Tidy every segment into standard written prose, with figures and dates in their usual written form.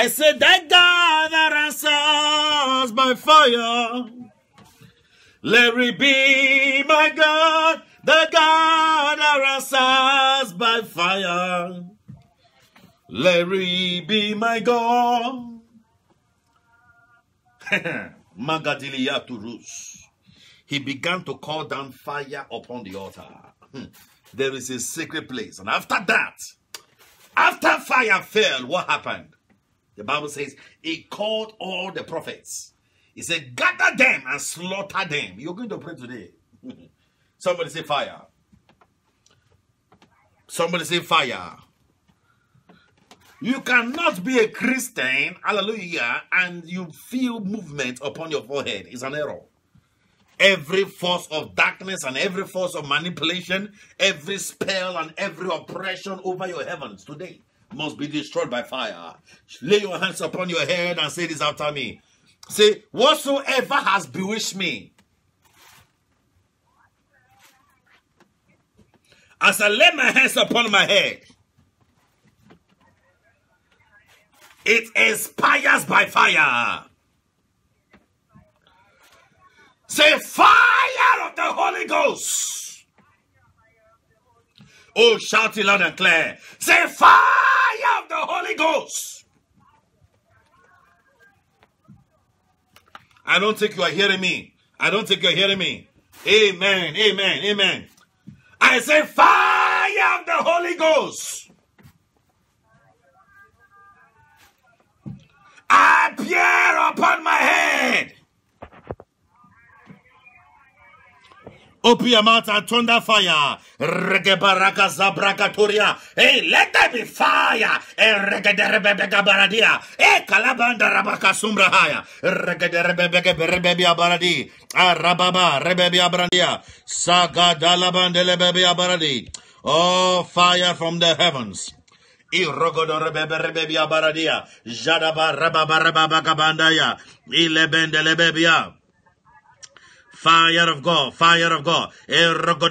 I said, they gather answers by fire. Larry be my God, they gather answers by fire. Larry be my God. Magadilia to Rus. He began to call down fire upon the altar. There is a sacred place. And after that, after fire fell, what happened? The Bible says, he called all the prophets. He said, gather them and slaughter them. You're going to pray today. Somebody say fire. Somebody say fire. You cannot be a Christian, hallelujah, and you feel movement upon your forehead. It's an error. Every force of darkness and every force of manipulation, every spell and every oppression over your heavens today must be destroyed by fire. Lay your hands upon your head and say this after me. Say, whatsoever has bewitched me, as I lay my hands upon my head, it expires by fire. Say, fire of the Holy Ghost. Oh, shout it loud and clear. Say, fire of the Holy Ghost. I don't think you are hearing me. I don't think you're hearing me. Amen, amen, amen. I say, fire of the Holy Ghost. Appear upon my head. Open your mouth and turn that fire. Hey, let there be fire. Oh, fire from the heavens. Fire of God, fire of God. Oh, fire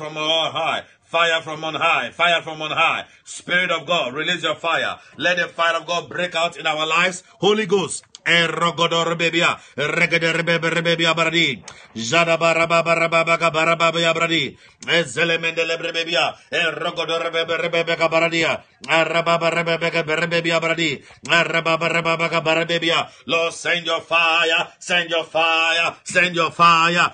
from on high. Fire from on high, fire from on high. Spirit of God, release your fire. Let the fire of God break out in our lives. Holy Ghost. Lord, send your fire, send your fire, send your fire.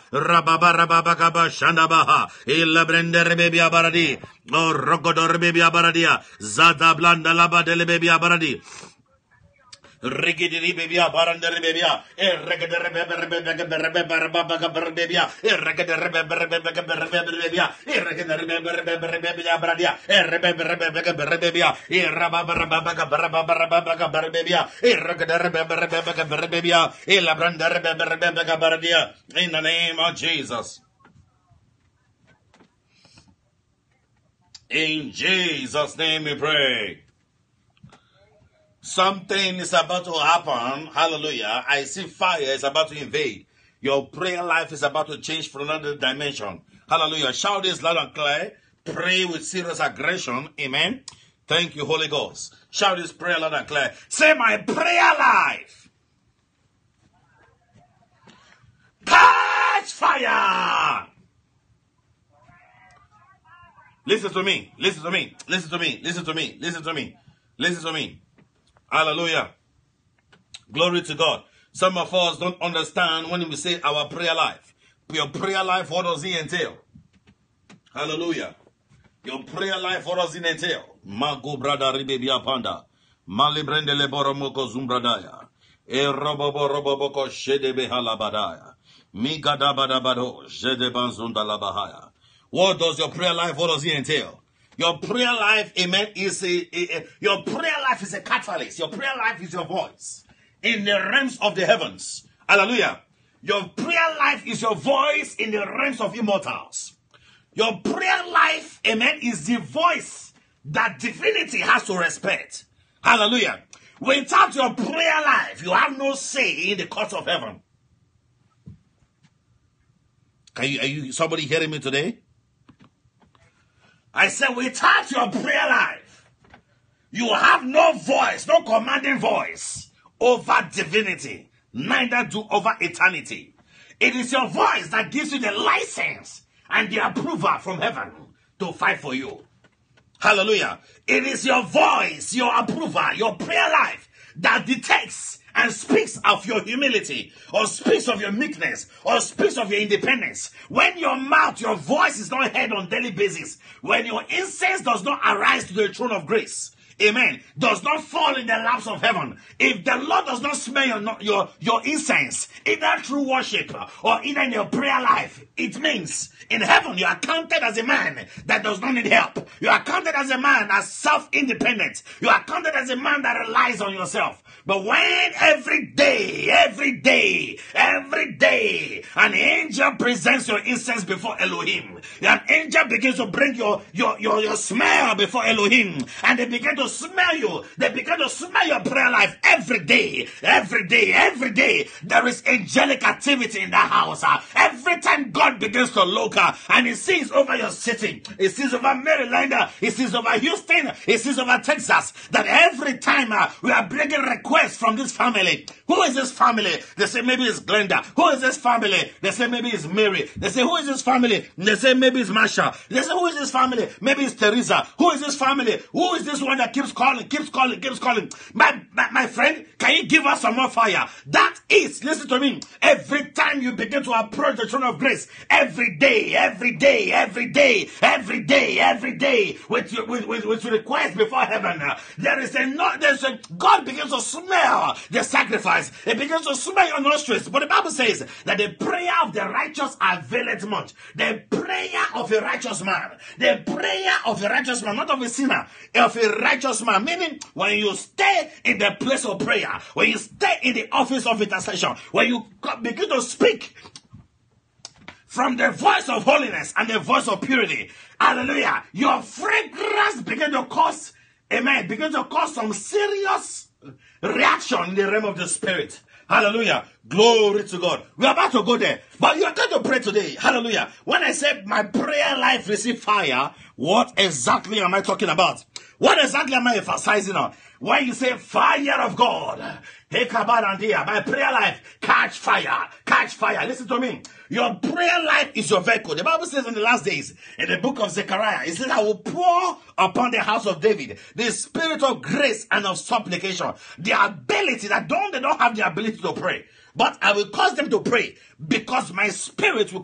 Oh, Rogodor baby abaradia, Zada blanda laba dele baby abaradi. Rigidity baby abarandere baby, in the name of Jesus. In Jesus' name we pray. Something is about to happen. Hallelujah. I see fire is about to invade. Your prayer life is about to change from another dimension. Hallelujah. Shout this loud and clear. Pray with serious aggression. Amen. Thank you, Holy Ghost. Shout this prayer loud and clear. Say, my prayer life. Catch fire. Listen to me, listen to me, listen to me, listen to me, listen to me, listen to me. Hallelujah. Glory to God. Some of us don't understand when we say our prayer life. Your prayer life, what does it entail? Hallelujah. Your prayer life, what does it entail? Mago brada ribebia panda. Malibrende leboromoko zumbradaya. E robobo roboboko shedebe halabadaya. Migadabadabado shedebanzunda labahaya. What does your prayer life, what does it entail? Your prayer life, amen, is your prayer life is a catalyst. Your prayer life is your voice in the realms of the heavens. Hallelujah. Your prayer life is your voice in the realms of immortals. Your prayer life, amen, is the voice that divinity has to respect. Hallelujah. Without your prayer life, you have no say in the courts of heaven. Are you somebody hearing me today? I said, without your prayer life, you have no voice, no commanding voice over divinity, neither do over eternity. It is your voice that gives you the license and the approval from heaven to fight for you. Hallelujah. It is your voice, your approval, your prayer life that detects and speaks of your humility, or speaks of your meekness, or speaks of your independence. When your mouth, your voice is not heard on daily basis, when your incense does not arise to the throne of grace, amen, does not fall in the laps of heaven, if the Lord does not smell your incense, either through worship or either in your prayer life, it means in heaven you are counted as a man that does not need help. You are counted as a man as self-independent. You are counted as a man that relies on yourself. But when every day, an angel presents your incense before Elohim, an angel begins to bring your smell before Elohim, and they begin to smell you. They begin to smell your prayer life every day. There is angelic activity in the house. Every time God begins to look and he sees over your city, he sees over Maryland, he sees over Houston, he sees over Texas, that every time we are bringing requests from this family. Who is this family? They say maybe it's Glenda. Who is this family? They say maybe it's Mary. They say who is this family? They say maybe it's Marsha. They say who is this family? Maybe it's Teresa. Who is this family? Who is this one that keeps calling? My friend, can you give us some more fire? That is, listen to me, every time you begin to approach the throne of grace, every day, with requests before heaven, God begins to smell the sacrifice. It begins to smell your nostrils. But the Bible says that the prayer of the righteous availeth much. The prayer of a righteous man, not of a sinner, of a righteous man. Meaning, when you stay in the place of prayer, when you stay in the office of intercession, when you begin to speak from the voice of holiness and the voice of purity, hallelujah, your fragrance begins to cause, amen, begins to cause some serious reaction in the realm of the spirit. Hallelujah. Glory to God. We're about to go there, but you're going to pray today. Hallelujah. When I said my prayer life receive fire, what exactly am I talking about? What exactly am I emphasizing on? When you say fire of God, my prayer life, catch fire. Listen to me. Your prayer life is your vehicle. The Bible says in the last days, in the book of Zechariah, it says, I will pour upon the house of David the spirit of grace and of supplication. The ability that they don't have the ability to pray. But I will cause them to pray, because my spirit will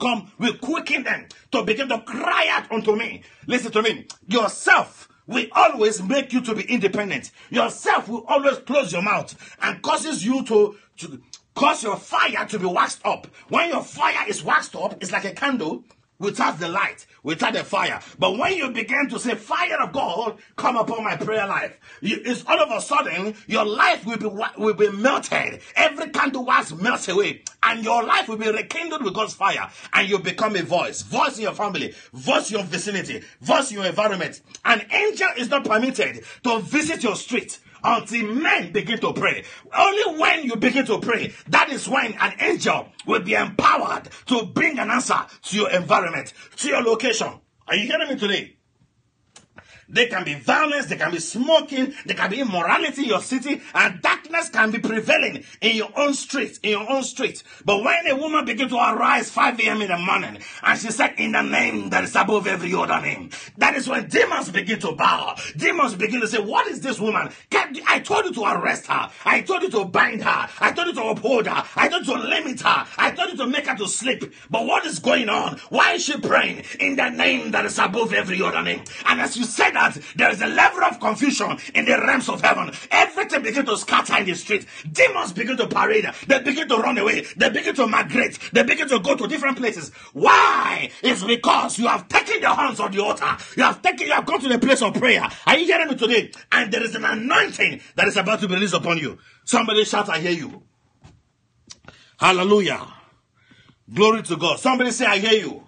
quicken them to begin to cry out unto me. Listen to me. Yourself will always make you to be independent. Yourself will always close your mouth and causes you to cause your fire to be waxed up. When your fire is waxed up, it's like a candle without the light, without the fire. But when you begin to say, fire of God, come upon my prayer life, it's all of a sudden, your life will be melted. Every candle wax melts away, and your life will be rekindled with God's fire, and you become a voice in your family, voice in your vicinity, voice in your environment. An angel is not permitted to visit your street until men begin to pray. Only when you begin to pray, that is when an angel will be empowered to bring an answer to your environment, to your location. Are you hearing me today? There can be violence, there can be smoking, there can be immorality in your city, and darkness can be prevailing in your own streets, But when a woman begins to arise 5 a.m. in the morning, and she said, in the name that is above every other name, that is when demons begin to bow. Demons begin to say, what is this woman? I told you to arrest her. I told you to bind her. I told you to uphold her. I told you to limit her. I told you to make her to sleep. But what is going on? Why is she praying? In the name that is above every other name. And as you said that, there is a level of confusion in the realms of heaven. Everything begins to scatter in the street. Demons begin to parade. They begin to run away. They begin to migrate. They begin to go to different places. Why? It's because you have taken the horns of the altar. You have gone to the place of prayer. Are you hearing me today? And there is an anointing that is about to be released upon you. Somebody shout, I hear you. Hallelujah. Glory to God. Somebody say, I hear you.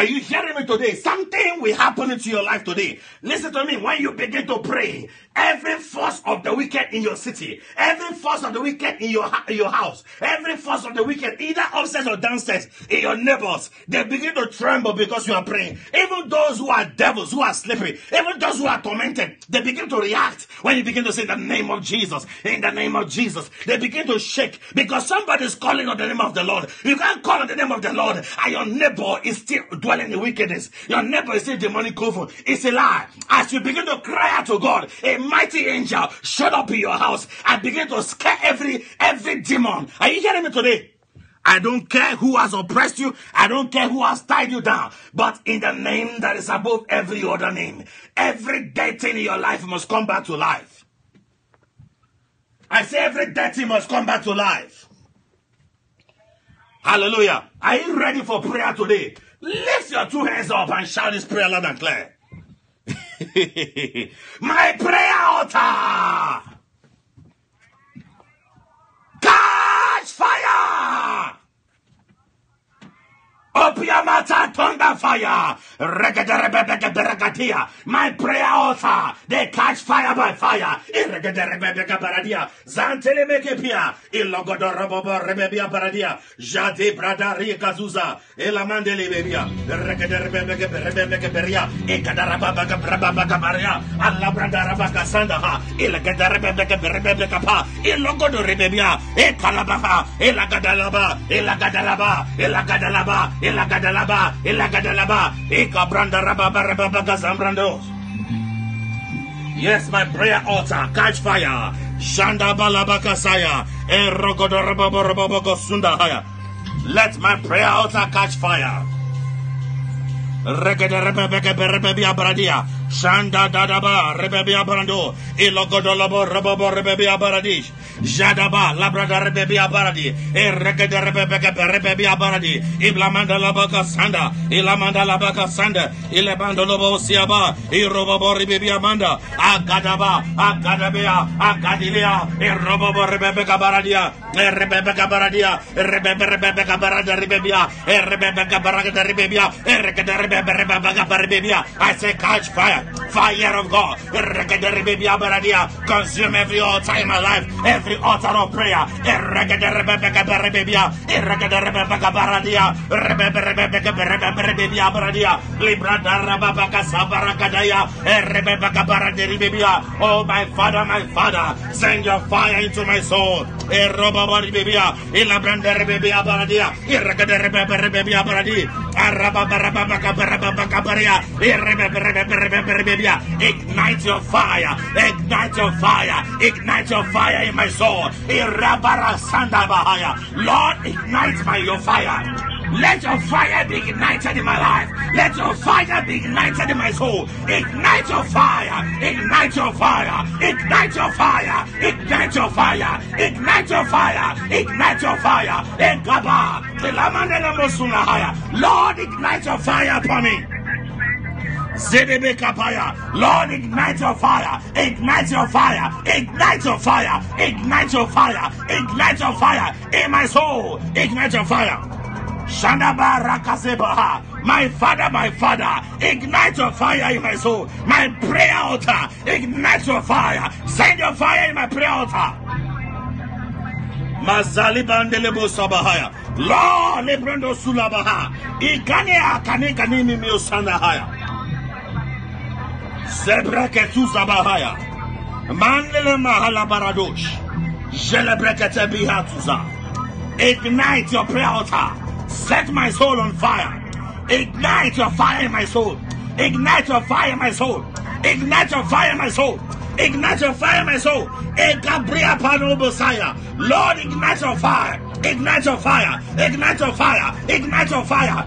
Are you hearing me today? Something will happen to your life today. Listen to me. When you begin to pray, every force of the wicked in your city, every force of the wicked in your house, every force of the wicked, either upstairs or downstairs, in your neighbors, they begin to tremble because you are praying. Even those who are devils, who are sleeping, even those who are tormented, they begin to react when you begin to say, in the name of Jesus, in the name of Jesus. They begin to shake because somebody is calling on the name of the Lord. You can't call on the name of the Lord and your neighbor is still dwelling in wickedness. Your neighbor is still demonic coven. It's a lie. As you begin to cry out to God, a mighty angel showed up in your house and begin to scare every demon. Are you hearing me today? I don't care who has oppressed you. I don't care who has tied you down. But in the name that is above every other name, every dead thing in your life must come back to life. I say every dead thing must come back to life. Hallelujah. Are you ready for prayer today? Lift your two hands up and shout this prayer loud and clear. My prayer altar, catch fire! Open your mouth and thunder fire. My prayer altar, they catch fire by fire. Elagadalaba, Elagadalaba, Ekabranda Rababa Rababa Zambrando. Yes, my prayer altar, catch fire. Shanda Balabakasaya, Erogodorababa Rababa Sundahaya. Let my prayer altar catch fire. Regadarababeka Rebebia Baradia, Shanda Dadaba Rebebia Barando, Elogodolabo Rababa Rebebia Baradish. Jadaba, Labrada Rebebia Baradi, Eregada Rebebeka Rebebia Baradi, Iblamanda Labaka Sanda, Ilamanda Labaka Sanda, Ilebandolobo Siaba, Irobo Rebebia Manda, Agadaba, Agadabia, Agadilia, Erobo Rebebeka Baradia, Erebebeka Baradia, Rebebeka Barada Rebebia, Erebebeka Barada Rebebia, Eregada Rebebeka Barabia. I say, catch fire, fire of God, Eregada Rebebia Baradia, consume every altar in my life, every altar of prayer. Oh, my Father, send your fire into my soul. Ignite your fire in my soul. Lord, ignite your fire. Let your fire be ignited in my life. Let your fire be ignited in my soul. Ignite your fire. Ignite your fire. Ignite your fire. Ignite your fire. Ignite your fire. Ignite your fire. Lord, ignite your fire upon me. Lord, ignite your fire, ignite your fire, ignite your fire, ignite your fire, ignite your fire in my soul, ignite your fire. My Father, ignite your fire in my soul. My prayer altar, ignite your fire. Send your fire in my prayer altar. Mazali bandelebo sabahaya, Lord, lebrando sulabaha, ikania kanekani mimio sanahaya. Zebreketu Zabahaya Mandele Mahala Baradosh Jelebrekete Bihatuza. Ignite your prayer altar. Set my soul on fire. Ignite your fire in my soul. Ignite your fire in my soul. Ignite your fire in my soul. Ignite your fire in my soul. Egabria Panobosaya. Lord, ignite your fire. Ignite your fire. Ignite your fire. Ignite your fire.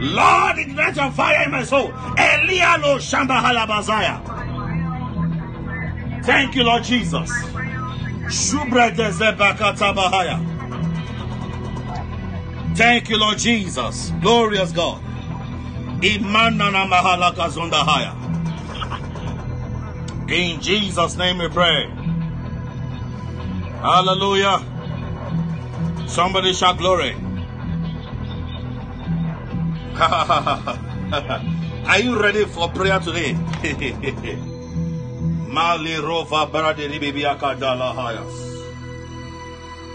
Lord, ignite your fire in my soul. Elialo Shamba Halabazaya. Thank you, Lord Jesus. Thank you, Lord Jesus. Glorious God. In Jesus' name we pray. Hallelujah. Somebody shout glory. Are you ready for prayer today?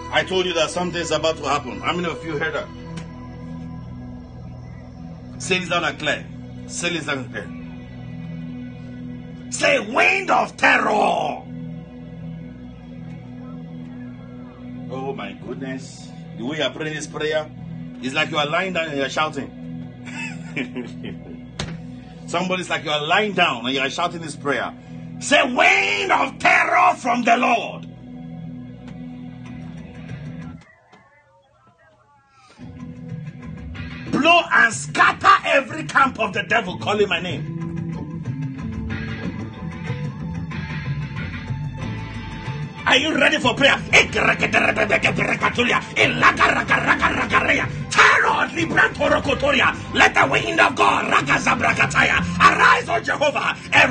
I told you that something is about to happen. How many of you heard that? Say this down and clear. Say this down and clear. Say wind of terror. Oh my goodness. The way you are praying this prayer is like you are lying down and you are shouting. Somebody's like you are lying down and you are shouting this prayer. Say wind of terror from the Lord. Blow and scatter every camp of the devil calling my name. Are you ready for prayer? Let the wind of God arise, O Jehovah. Let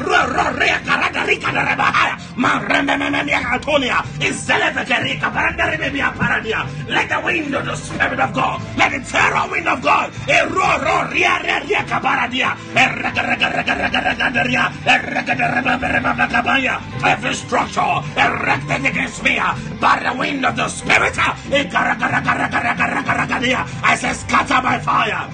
the wind of the Spirit of God, let the terror wind of God, every structure erected against me by the wind of the Spirit, I say scatter by fire.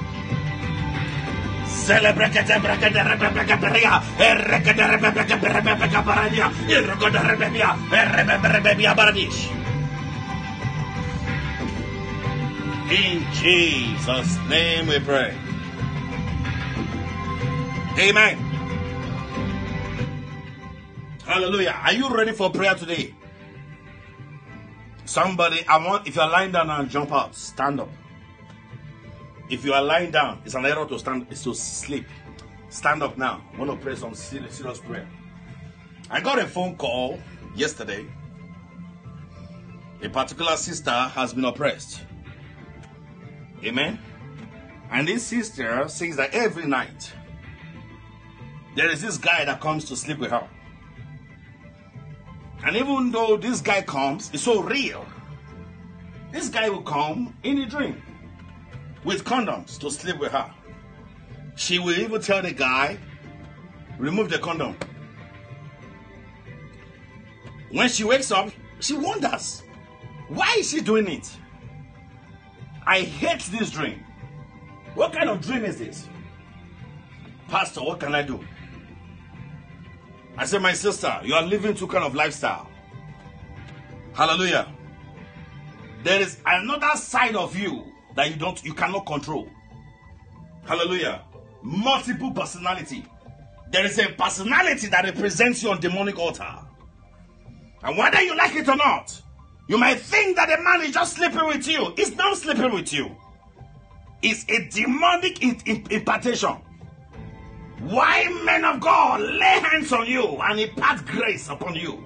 In Jesus' name we pray. Amen. Hallelujah. Are you ready for prayer today? Somebody, if you are lying down and jump out, stand up. If you are lying down, it's an error to stand, it's to sleep. Stand up now. I want to pray some serious prayer. I got a phone call yesterday. A particular sister has been oppressed. Amen. And this sister says that every night there is this guy that comes to sleep with her. And even though this guy comes, it's so real. This guy will come in a dream with condoms to sleep with her. She will even tell the guy, remove the condom. When she wakes up, she wonders, why is she doing it? I hate this dream. What kind of dream is this? Pastor, what can I do? I said, my sister, you are living two kind of lifestyle. Hallelujah. There is another side of you that you cannot control. Hallelujah. Multiple personality. There is a personality that represents you on demonic altar. And whether you like it or not, you might think that the man is just sleeping with you. It's not sleeping with you. It's a demonic impartation. Why, men of God, lay hands on you and impart grace upon you.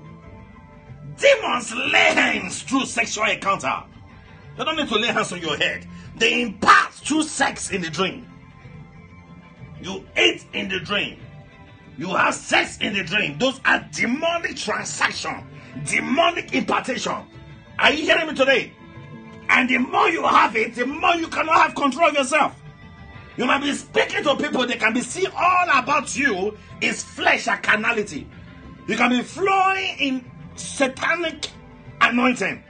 Demons lay hands through sexual encounter. They don't need to lay hands on your head. They impart through sex in the dream. You eat in the dream. You have sex in the dream. Those are demonic transactions, demonic impartation. Are you hearing me today? And the more you have it, the more you cannot have control of yourself. You might be speaking to people, they can be seeing all about you is flesh and carnality. You can be flowing in satanic anointing,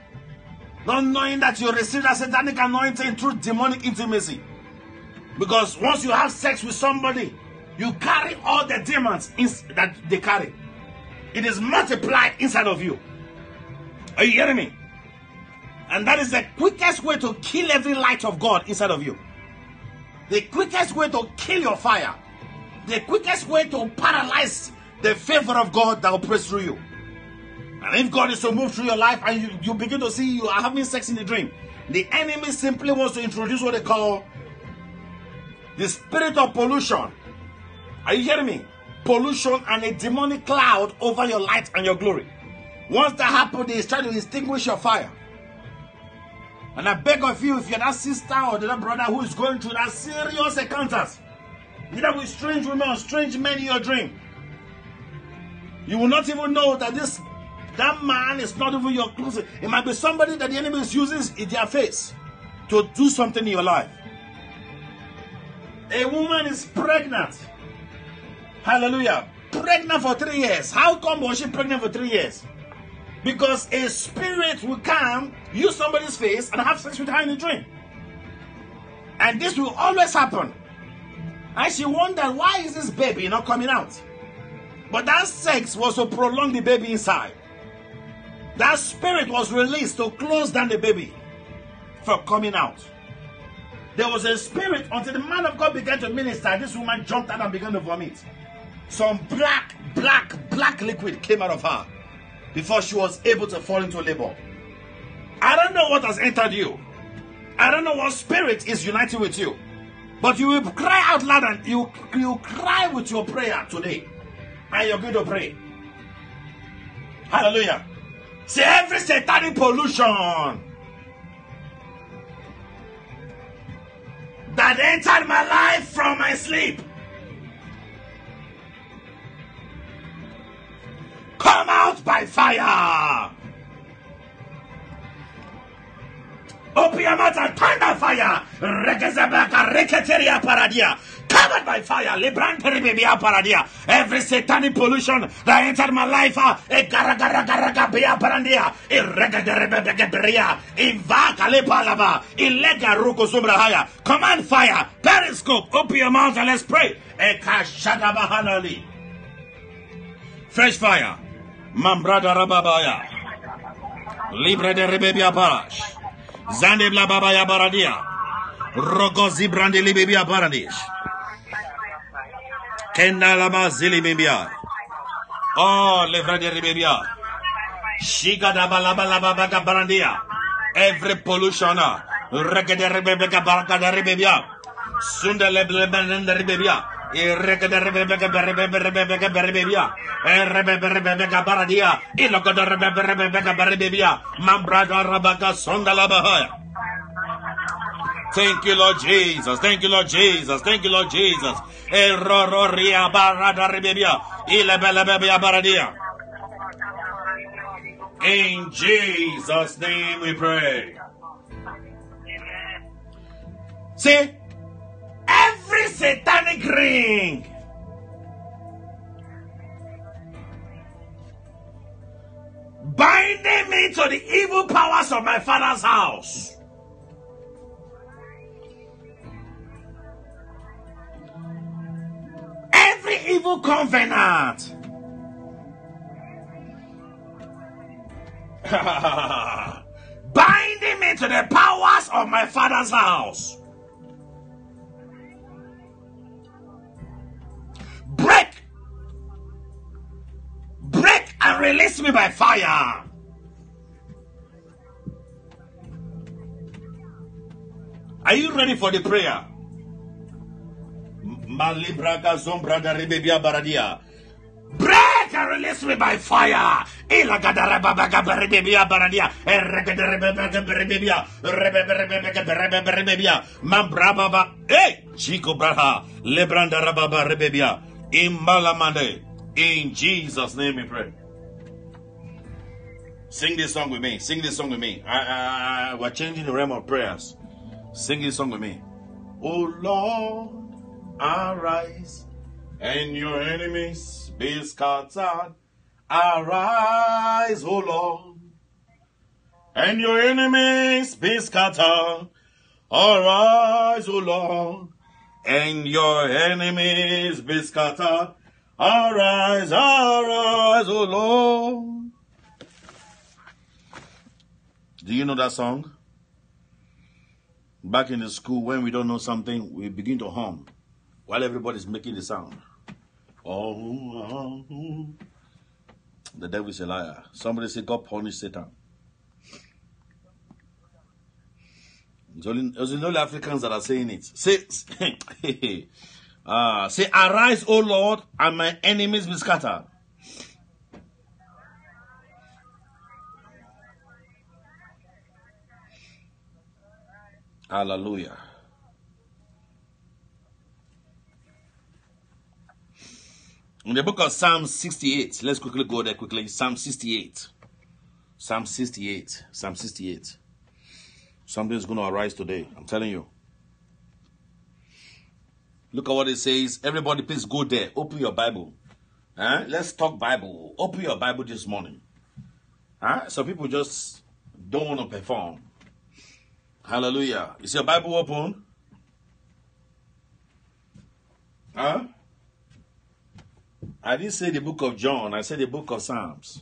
not knowing that you receive that satanic anointing through demonic intimacy. Because once you have sex with somebody, you carry all the demons that they carry. It is multiplied inside of you. Are you hearing me? And that is the quickest way to kill every light of God inside of you. The quickest way to kill your fire. The quickest way to paralyze the favor of God that will press through you. And if God is to move through your life and you begin to see you are having sex in the dream, the enemy simply wants to introduce what they call the spirit of pollution. Are you hearing me? Pollution and a demonic cloud over your light and your glory. Once that happens, they try to extinguish your fire. And I beg of you, if you're that sister or that brother who is going through that serious encounters, either with strange women or strange men in your dream, you will not even know that that man is not even your close. It might be somebody that the enemy is using in their face to do something in your life. A woman is pregnant. Hallelujah. Pregnant for 3 years. How come was she pregnant for 3 years? Because a spirit will come, use somebody's face, and have sex with her in a dream. And this will always happen. And she wondered, why is this baby not coming out? But that sex was to prolong the baby inside. That spirit was released to close down the baby from coming out. There was a spirit until the man of God began to minister. This woman jumped out and began to vomit. Some black liquid came out of her before she was able to fall into labor. I don't know what has entered you. I don't know what spirit is uniting with you. But you will cry out loud, and you cry with your prayer today. And you're going to pray. Hallelujah. See, every satanic pollution that entered my life from my sleep, come out by fire. Open your mouth and thunder fire. Covered by fire. Every satanic pollution that entered my life, command fire. Periscope, open your mouth and let's pray. Fresh fire. Mambrada rababaya. Libre de rebebia parash. Zande bla baba ya baradia. Rogo zibrande libibia baradish. Kenda lama zili bibia. Oh, livre de rebebia. Shiga da balaba la baba ga barandia. Every pollutioner. Rege de rebebia baraka da rebebia. Sunda leble bananda rebebia. Irrega de rebebia rebebia rebebia. Thank you, Lord Jesus. Thank you, Lord Jesus. Thank you, Lord Jesus. In Jesus' name we pray. See, every satanic ring binding me to the evil powers of my father's house, every evil covenant binding me to the powers of my father's house, break and release me by fire. Are you ready for the prayer? Break and release me by fire. Hey, Chico Braha, Lebranda Rababa Rebebia, in Malamande. In Jesus' name we pray. Sing this song with me. Sing this song with me. We're changing the realm of prayers. Sing this song with me. Oh Lord, arise, and your enemies be scattered. Arise, oh Lord, and your enemies be scattered. Arise, oh Lord, and your enemies be scattered. Arise, O Lord. Do you know that song? Back in the school, when we don't know something, we begin to hum while everybody's making the sound. Oh, the devil is a liar. Somebody say, God punish Satan. It's only Africans that are saying it. Say, say, arise, O Lord, and my enemies be scattered. Hallelujah. In the book of Psalm 68, let's quickly go there quickly. Psalm 68. Psalm 68. Psalm 68. Something's going to arise today. I'm telling you. Look at what it says. Everybody, please go there. Open your Bible. Let's talk Bible. Open your Bible this morning. So people just don't want to perform. Hallelujah. Is your Bible open? I didn't say the book of John. I said the book of Psalms.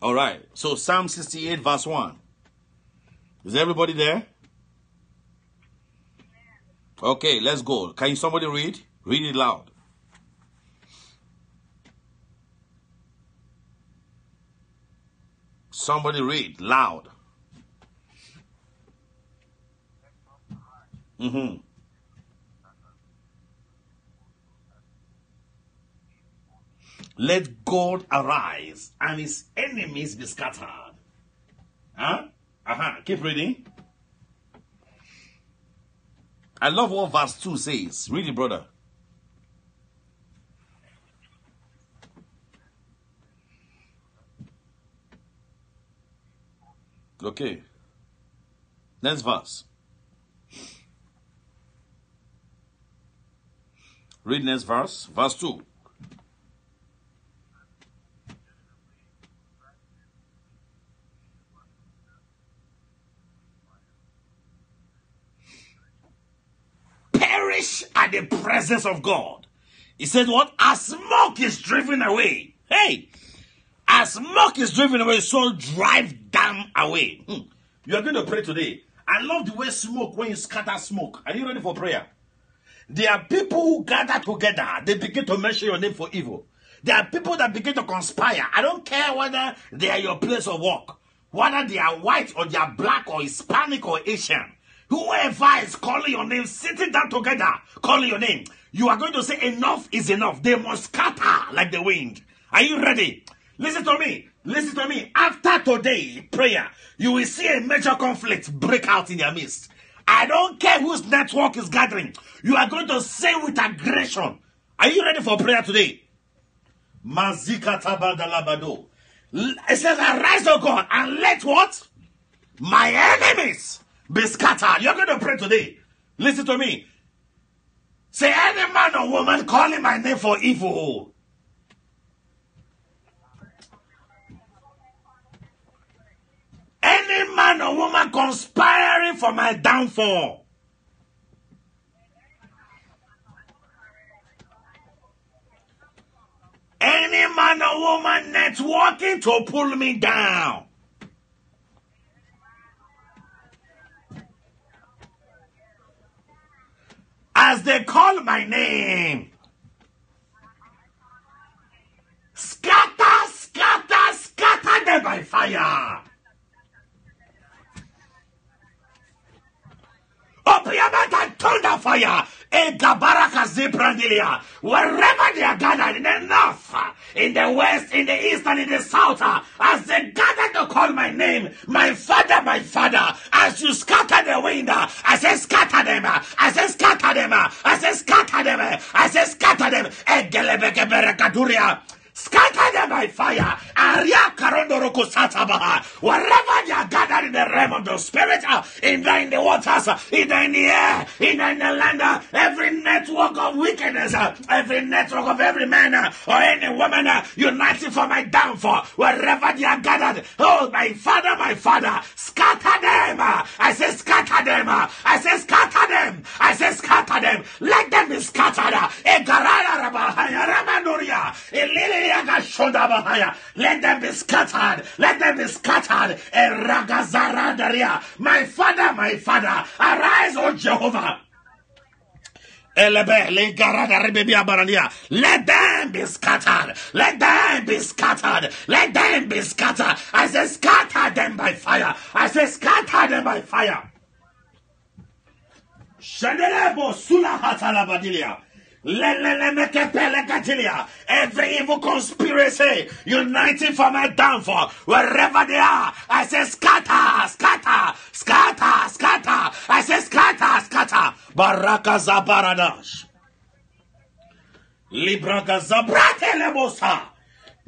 All right. So Psalm 68 verse 1. Is everybody there? Okay, let's go. Can somebody read? Read it loud. Somebody read loud. Mm-hmm. Let God arise and his enemies be scattered. Keep reading. I love what verse 2 says. Read it, brother. Okay. Next verse. Read next verse. Verse 2. Perish at the presence of God. He said what? As smoke is driven away. Hey! As smoke is driven away, so drive them away. You are going to pray today. I love the way smoke, when you scatter smoke. Are you ready for prayer? There are people who gather together. They begin to mention your name for evil. There are people that begin to conspire. I don't care whether they are your place of work. Whether they are white or they are black or Hispanic or Asian. Whoever is calling your name, sitting down together, calling your name. You are going to say enough is enough. They must scatter like the wind. Are you ready? Listen to me. Listen to me. After today, prayer, you will see a major conflict break out in their midst. I don't care whose network is gathering. You are going to say with aggression. Are you ready for prayer today? It says, arise, O God, and let what? My enemies be scattered. You're going to pray today. Listen to me. Say, any man or woman calling my name for evil. Any man or woman conspiring for my downfall. Any man or woman networking to pull me down. As they call my name. Scatter, scatter, scatter them by fire. Open your mouth and thunder fire. Wherever they are gathered, in the north, in the west, in the east, and in the south, as they gather to call my name, my father, as you scatter the wind, I say scatter them, I say scatter them, I say scatter them, I say scatter them, scatter them by fire. Wherever they are gathered in the realm of the spirit, in the waters, in the air, in the land, every network of wickedness, every network of every man or any woman united for my downfall, wherever they are gathered, oh my father, scatter them. I say scatter them. I say scatter them. I say scatter them. Let them be scattered. Let them be scattered. Let them be scattered. My father, arise, O Jehovah. Let them be scattered. Let them be scattered. Let them be scattered. I say scatter them by fire. I say scatter them by fire. Every evil conspiracy uniting for my downfall, wherever they are, I say scatter, scatter, scatter, scatter. I say scatter, scatter. Baraka zabaradash, libraka zabrate lebosa,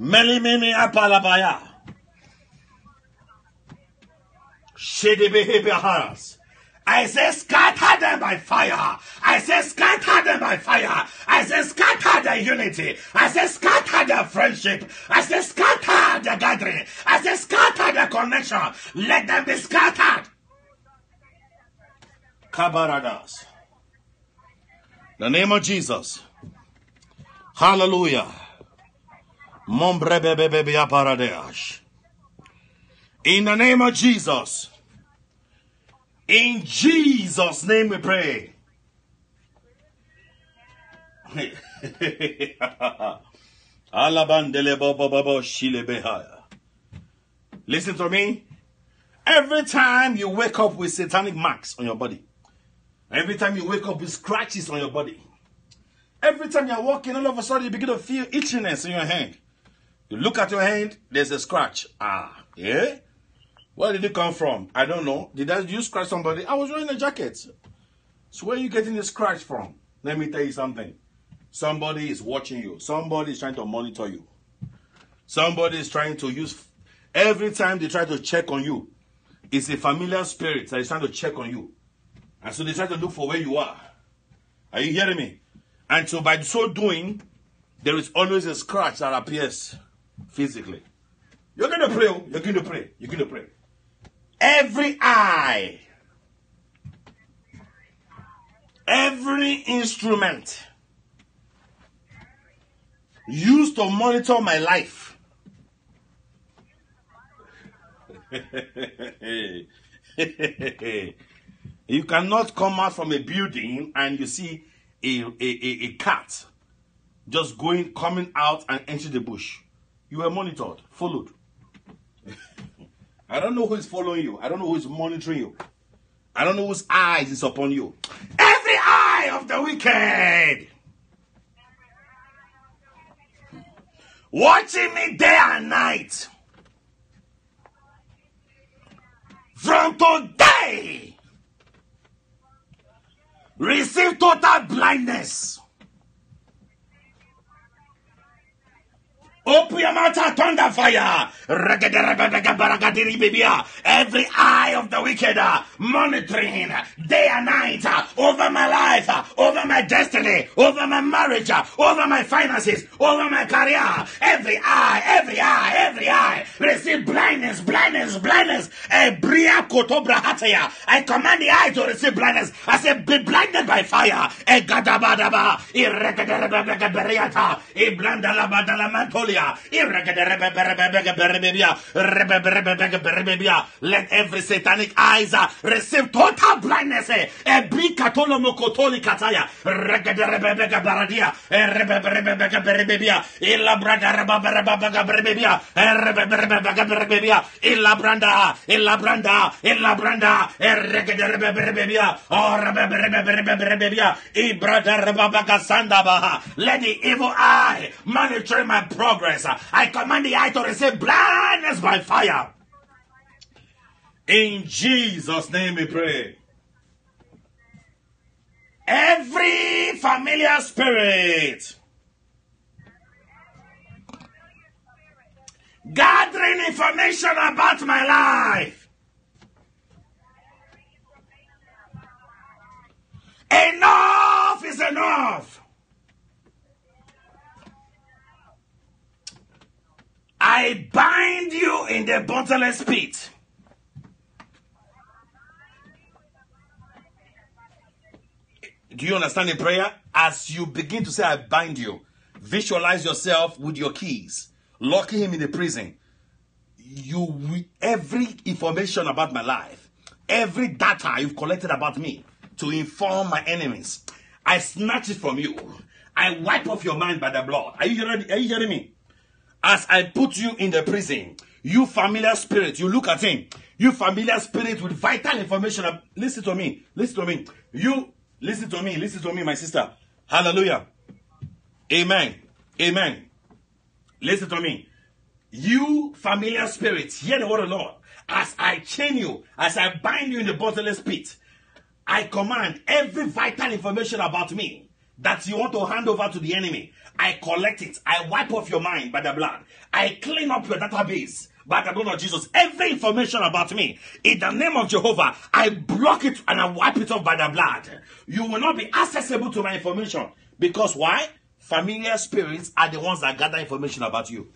melimini apalabaya, shedi behavior haras. I say scatter them by fire. I say scatter them by fire. I say scatter the unity. I say scatter the friendship. I say scatter the gathering. I say scatter the connection. Let them be scattered. Kabaradas. The name of Jesus. Hallelujah. In the name of Jesus. In Jesus' name we pray. Listen to me. Every time you wake up with satanic marks on your body, every time you wake up with scratches on your body, every time you're walking, all of a sudden you begin to feel itchiness in your hand. You look at your hand, there's a scratch. Ah, yeah? Where did it come from? I don't know. Did you scratch somebody? I was wearing a jacket. So where are you getting the scratch from? Let me tell you something. Somebody is watching you. Somebody is trying to monitor you. Somebody is trying to use... Every time they try to check on you, it's a familiar spirit that is trying to check on you. And so they try to look for where you are. Are you hearing me? And so by so doing, there is always a scratch that appears physically. You're going to pray. You're going to pray. You're going to pray. Every eye, every instrument used to monitor my life. You cannot come out from a building and you see a cat just coming out and entering the bush. You were monitored, followed. I don't know who is following you. I don't know who is monitoring you. I don't know whose eyes is upon you. Every eye of the wicked watching me day and night. From today, receive total blindness. Open your mouth and thunder fire. Every eye of the wicked monitoring day and night over my life, over my destiny, over my marriage, over my finances, over my career. Every eye, every eye, every eye. Receive blindness, blindness, blindness. I command the eye to receive blindness. I say, be blinded by fire. Let every satanic eyes receive total blindness. Let the evil eye monitor my progress. I command the eye to receive blindness by fire. In Jesus' name we pray. Every familiar spirit gathering information about my life, enough is enough. I bind you in the bottomless pit. Do you understand the prayer? As you begin to say, I bind you, visualize yourself with your keys, locking him in the prison. Every information about my life, every data you've collected about me to inform my enemies, I snatch it from you. I wipe off your mind by the blood. Are you hearing me? As I put you in the prison, you familiar spirit, you look at him. You familiar spirit with vital information. Listen to me. Listen to me. You, listen to me. Listen to me, my sister. Hallelujah. Amen. Amen. Listen to me. You familiar spirit, hear the word of the Lord. As I chain you, as I bind you in the bottomless pit, I command every vital information about me that you want to hand over to the enemy. I collect it. I wipe off your mind by the blood. I clean up your database. by the blood of Jesus. Every information about me, in the name of Jehovah, I block it and I wipe it off by the blood. You will not be accessible to my information. Because why? Familiar spirits are the ones that gather information about you.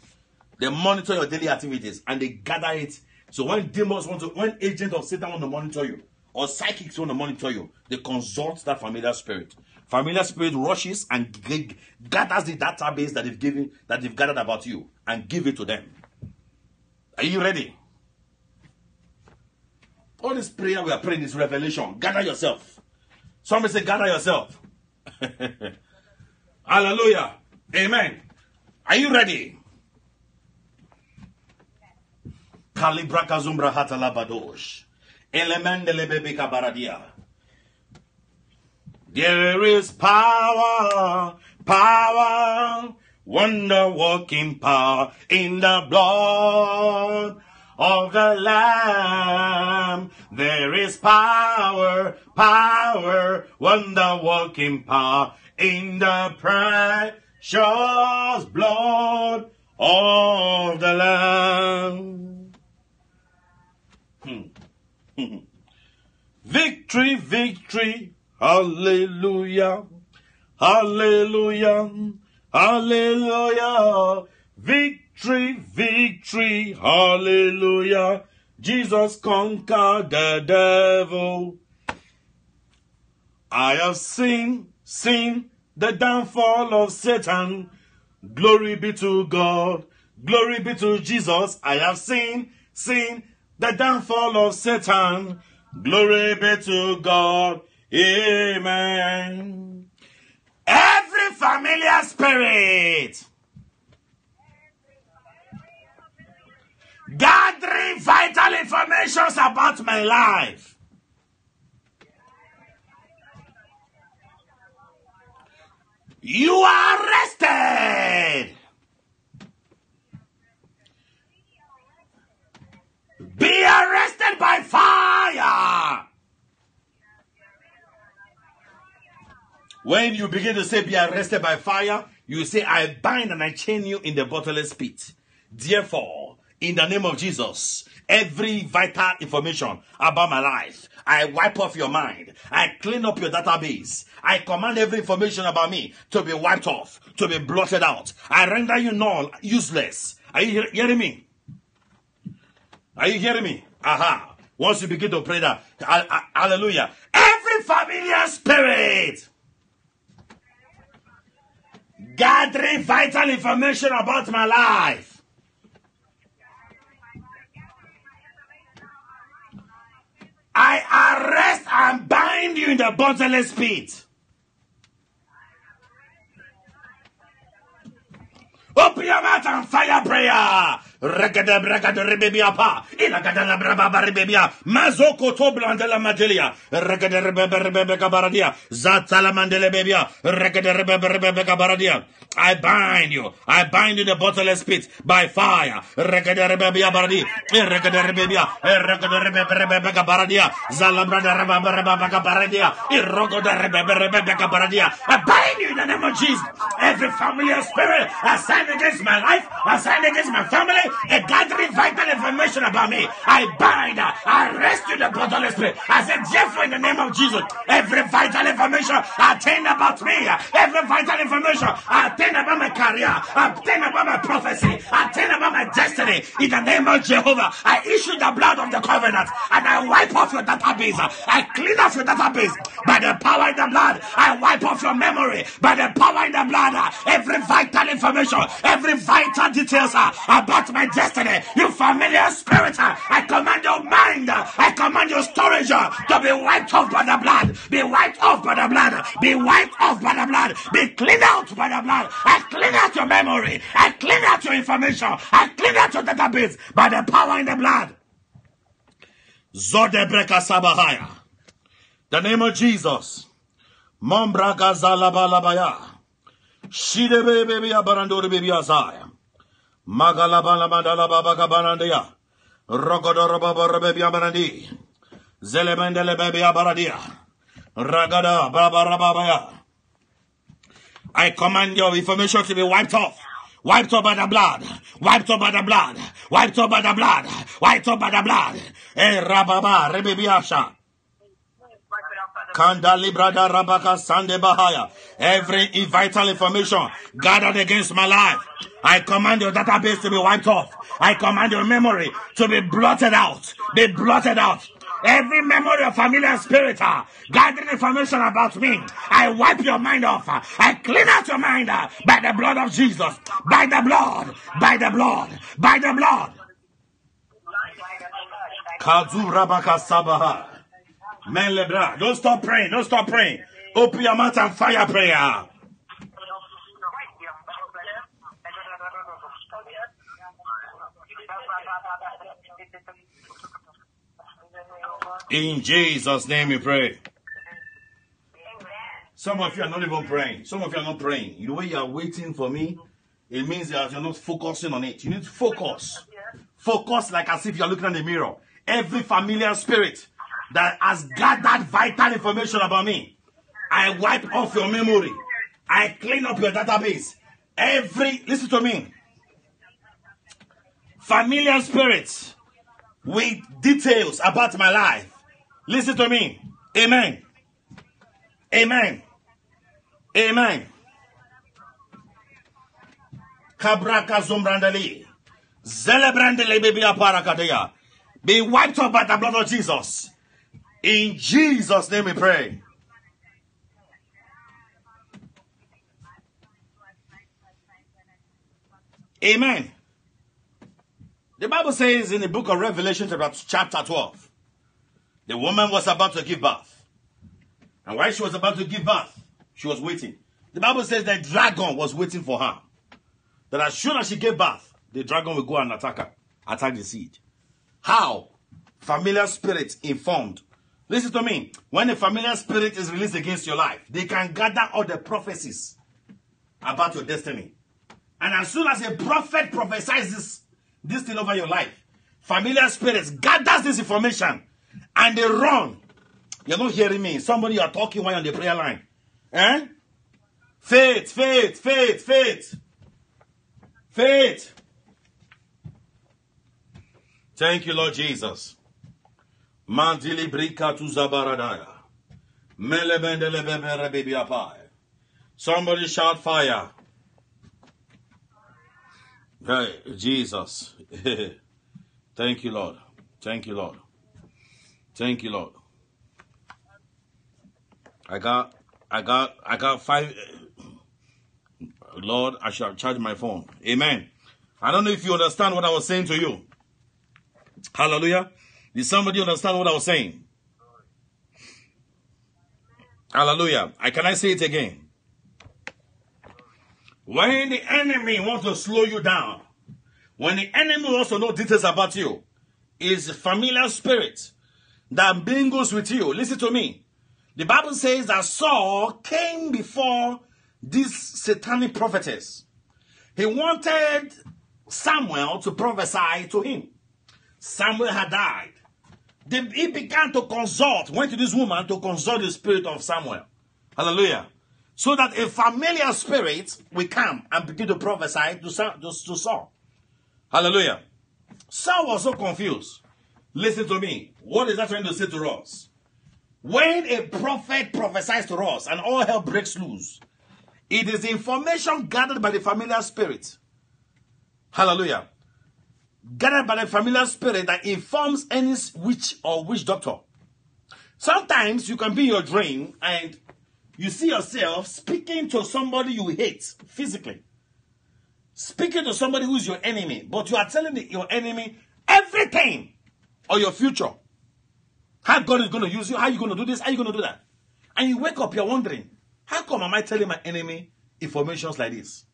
They monitor your daily activities and they gather it. So when demons want to, when agents of Satan want to monitor you, or psychics want to monitor you, they consult that familiar spirit. Familiar spirit rushes and gathers the database that they've given, that they've gathered about you, and give it to them. Are you ready? All this prayer we are praying is revelation. Gather yourself. Somebody say, gather yourself. Hallelujah. Amen. Are you ready? There is power, power, wonder-working power in the blood of the Lamb. There is power, power, wonder-working power in the precious blood of the Lamb. Victory, victory, hallelujah, hallelujah, hallelujah. Victory, victory, hallelujah. Jesus conquered the devil. I have seen the downfall of Satan. Glory be to God. Glory be to Jesus. I have seen the downfall of Satan. Glory be to God. Amen. Every familiar spirit gathering vital information about my life, you are arrested. Be arrested by fire. When you begin to say, be arrested by fire, you say, I bind and I chain you in the bottomless pit. Therefore, in the name of Jesus, every vital information about my life, I wipe off your mind. I clean up your database. I command every information about me to be wiped off, to be blotted out. I render you null, useless. Are you hearing me? Are you hearing me? Aha. Once you begin to pray that, hallelujah. Every familiar spirit gathering vital information about my life, I arrest and bind you in the bottomless pit. Open your mouth and fire prayer. I bind you. I bind you the bottomless pit by fire. I bind you in the name of Jesus. Every familiar spirit assigned against my life, assigned against my family, a gathering vital information about me, I bind her, I rescue the bottomless pit. I said, therefore, in the name of Jesus, every vital information obtained about me, every vital information obtained about my career, obtained about my prophecy, obtained about my destiny, in the name of Jehovah, I issue the blood of the covenant and I wipe off your database. I clean off your database by the power in the blood. I wipe off your memory by the power in the blood. Every vital information, every vital details about my destiny, you familiar spirit, I command your mind, I command your storage to be wiped off by the blood, be wiped off by the blood, be wiped off by the blood, be cleaned out by the blood. I clean out your memory, I clean out your information, I clean out your database by the power in the blood. Zodebreka Sabahaya, the name of Jesus. Mombraka Zalabalabaya, Shidebe Baby Abarandori Baby Azaya. Magalabala Mandala Baba Cabanandia, Rogodoro Baba Baby Abarandi, Zelemandele Baby Abaradia, Ragada Baba Rababaya. I command your information to be wiped off Wiped up by the blood. Wiped up by the blood. Wiped up by the blood. Wiped up by the blood. Eh, Rababa, Rebebiasha. Kandalibrada Rabaka Sande Bahaya. Every vital information gathered against my life, I command your database to be wiped off. I command your memory to be blotted out. Be blotted out. Every memory of familiar spirit gathering information about me, I wipe your mind off. I clean out your mind by the blood of Jesus. By the blood. By the blood. By the blood. Kazu Rabaka Sabaha. Don't stop praying. Don't stop praying. Open your mouth and fire prayer. In Jesus' name we pray. Some of you are not even praying. Some of you are not praying. The way you are waiting for me, it means that you are not focusing on it. You need to focus. Focus like as if you are looking in the mirror. Every familiar spirit that has gathered vital information about me, I wipe off your memory. I clean up your database. Listen to me. Familiar spirits with details about my life. Listen to me. Amen. Amen. Amen. Kabraka zumbrandeli. Zelebrandeli baby aparakadeya. Be wiped up by the blood of Jesus. In Jesus' name we pray. Amen. The Bible says in the book of Revelation chapter 12, the woman was about to give birth. And while she was about to give birth, she was waiting. The Bible says the dragon was waiting for her. That as soon as she gave birth, the dragon will go and attack her. Attack the seed. How? Familiar spirits informed. Listen to me. When a familiar spirit is released against your life, they can gather all the prophecies about your destiny. And as soon as a prophet prophesies this thing over your life, familiar spirits gathers this information and they run. You're not hearing me. Somebody you are talking while on the prayer line. Eh? Faith, faith, faith, faith. Faith. Thank you, Lord Jesus. Mandili brika tu zabaradaya. Melebende baby apai. Somebody shout fire. Hey, Jesus. Thank you, Lord. Thank you, Lord. Thank you, Lord. I got five. Lord, I shall charge my phone. Amen. I don't know if you understand what I was saying to you. Hallelujah. Did somebody understand what I was saying? Hallelujah. Can I say it again? When the enemy wants to slow you down, when the enemy wants to know details about you, is a familiar spirit that mingles with you. Listen to me. The Bible says that Saul came before this satanic prophetess. He wanted Samuel to prophesy to him. Samuel had died. He began to consult, went to this woman to consult the spirit of Samuel. Hallelujah. So that a familiar spirit will come and begin to prophesy to Saul. Hallelujah. Saul was so confused. Listen to me. What is that trying to say to us? When a prophet prophesies to us and all hell breaks loose, it is information gathered by the familiar spirit. Hallelujah. Gathered by the familiar spirit that informs any witch or witch doctor. Sometimes you can be in your dream and you see yourself speaking to somebody you hate physically. Speaking to somebody who is your enemy. But you are telling your enemy everything of your future. How God is going to use you. How are you going to do this? How are you going to do that? And you wake up, you're wondering, how come am I telling my enemy informations like this?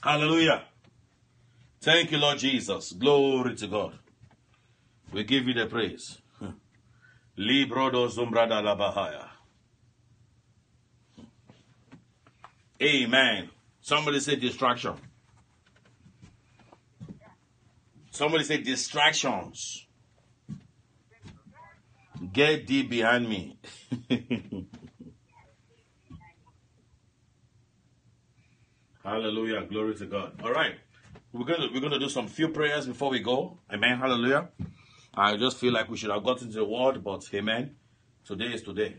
Hallelujah. Thank you, Lord Jesus. Glory to God. We give you the praise. Amen. Somebody say distraction. Somebody say distractions. Get thee behind me. Hallelujah. Glory to God. All right. We're gonna do some few prayers before we go. Amen. Hallelujah. I just feel like we should have gotten to the word, but amen. Today is today.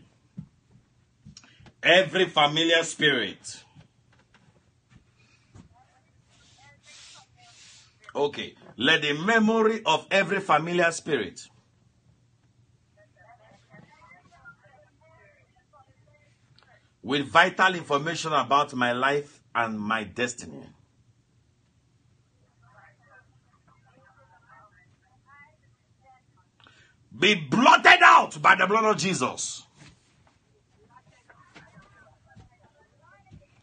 Every familiar spirit. Okay. Let the memory of every familiar spirit with vital information about my life and my destiny be blotted out by the blood of Jesus.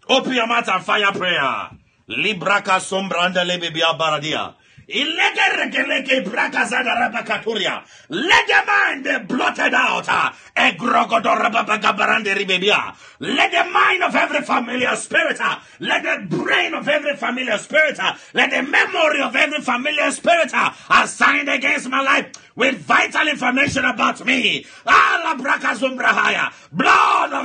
Open your mouth and fire prayer. Libraka sombranda lebebia baradia. Let the mind be blotted out. Let the mind of every familiar spirit, let the brain of every familiar spirit, let the memory of every familiar spirit assigned against my life with vital information about me. Blood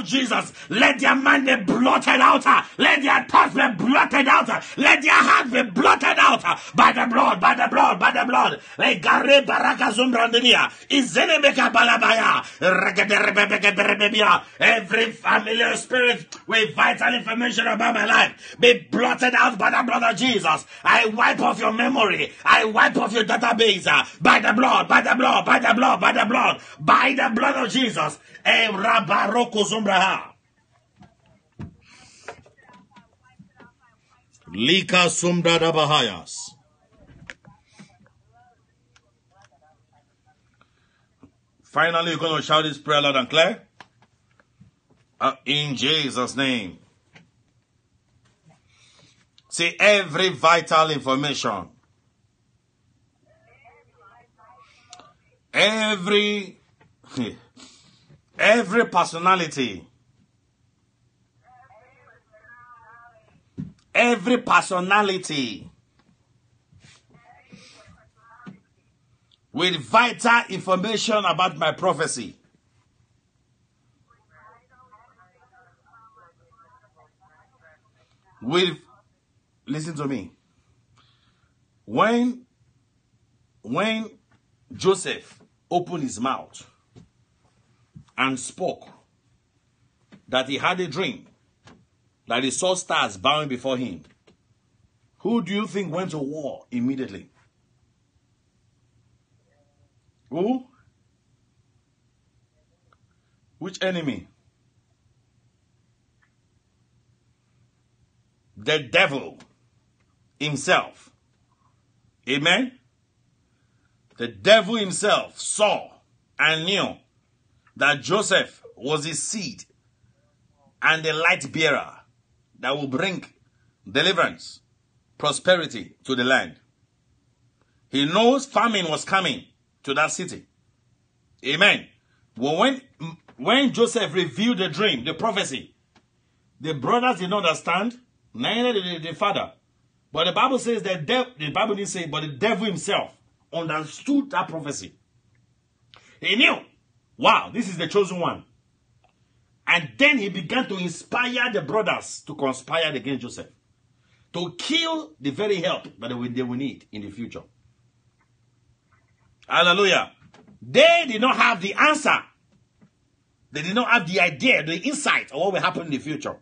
of Jesus, let their mind be blotted out. Let their thoughts be blotted out. Let their heart be blotted out by the blood. By the blood, by the blood. Every familiar spirit with vital information about my life be blotted out by the blood of Jesus. I wipe off your memory. I wipe off your database by the blood, by the blood, by the blood, by the blood, by the blood of Jesus. Lika sumda da bahayas. Finally, you're going to shout this prayer loud and clear. In Jesus' name. See, every vital information. Every personality. Every personality. With vital information about my prophecy. Listen to me. When Joseph opened his mouth and spoke that he had a dream, that he saw stars bowing before him, who do you think went to war immediately? Who? Which enemy? The devil himself. Amen? The devil himself saw and knew that Joseph was his seed and the light bearer that will bring deliverance, prosperity to the land. He knows famine was coming to that city. Amen. Well, when Joseph revealed the dream, the prophecy, the brothers did not understand, neither did the father. But the Bible says that the Bible didn't say, but the devil himself understood that prophecy. He knew, wow, this is the chosen one. And then he began to inspire the brothers to conspire against Joseph, to kill the very help that they will need in the future. Hallelujah. They did not have the answer. They did not have the idea, the insight of what will happen in the future.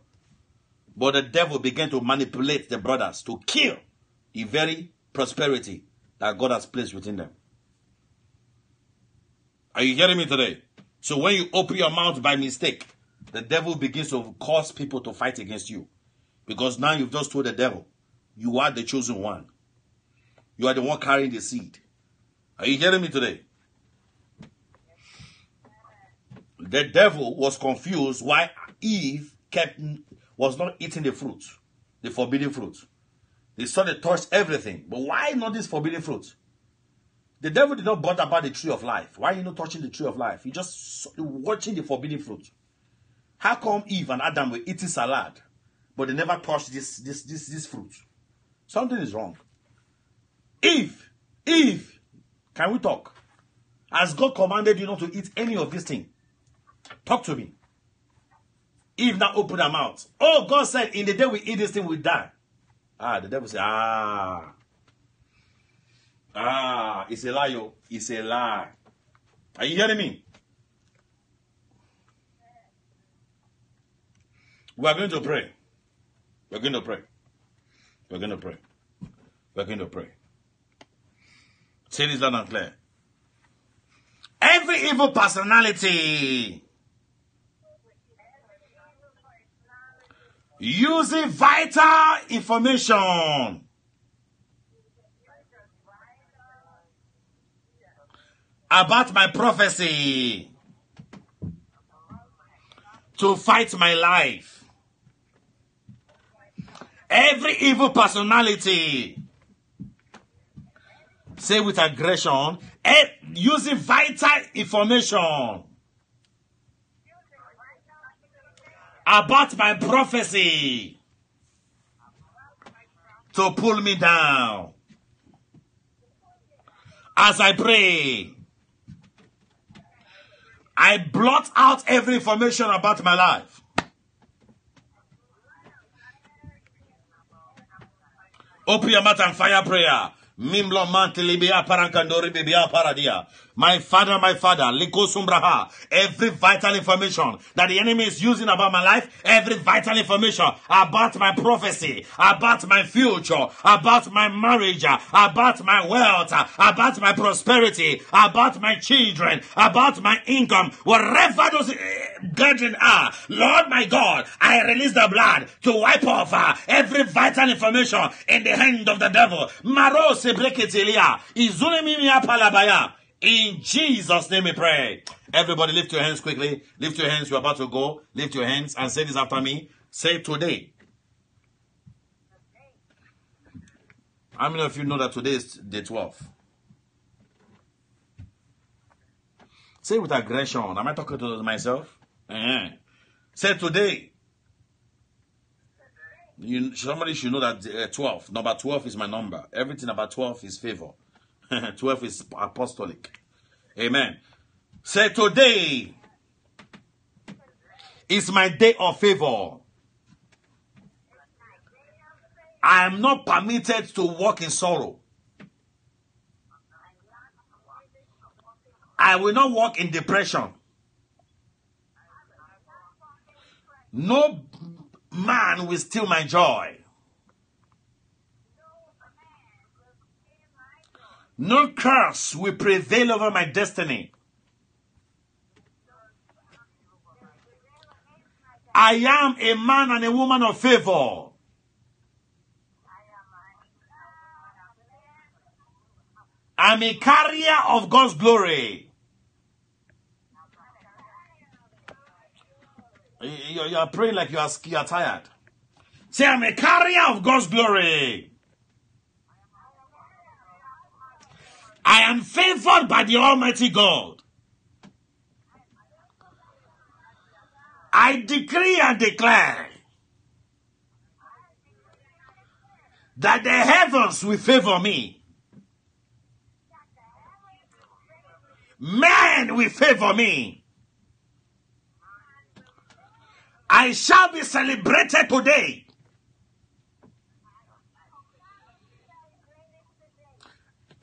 But the devil began to manipulate the brothers to kill the very prosperity that God has placed within them. Are you hearing me today? So when you open your mouth by mistake, the devil begins to cause people to fight against you. Because now you've just told the devil, you are the chosen one. You are the one carrying the seed. Are you hearing me today? The devil was confused why Eve was not eating the fruit, the forbidden fruit. They saw they touched everything, but why not this forbidden fruit? The devil did not bother about the tree of life. Why are you not touching the tree of life? You're just watching the forbidden fruit. How come Eve and Adam were eating salad, but they never touched this fruit? Something is wrong. Eve. Can we talk? Has God commanded you not to eat any of this thing? Talk to me. Eve now opened her mouth. Oh, God said, in the day we eat this thing, we die. The devil said, it's a lie, yo. It's a lie. Are you hearing me? We are going to pray. We are going to pray. We are going to pray. We are going to pray. Say this loud and clear. Every evil personality using vital information about my prophecy to fight my life. Every evil personality, say with aggression, using vital information about my prophecy to pull me down. As I pray, I blot out every information about my life. Open your mouth and fire prayer. My Father, every vital information that the enemy is using about my life, every vital information about my prophecy, about my future, about my marriage, about my wealth, about my prosperity, about my children, about my income, wherever those guardians are, Lord my God, I release the blood to wipe off every vital information in the hand of the devil. In Jesus' name we pray. Everybody lift your hands quickly. Lift your hands. You're about to go. Lift your hands and say this after me. Say today. How many of you know that today is the 12th? Say with aggression. Am I talking to myself? Say today. Somebody should know that 12. Number 12 is my number. Everything about 12 is favor. 12 is apostolic. Amen. Say today is my day of favor. I am not permitted to walk in sorrow. I will not walk in depression. No man will steal my joy. No curse will prevail over my destiny. I am a man and a woman of favor. I am a carrier of God's glory. You are praying like you are tired. Say, I am a carrier of God's glory. I am favored by the Almighty God. I decree and declare that the heavens will favor me. Man will favor me. I shall be celebrated today.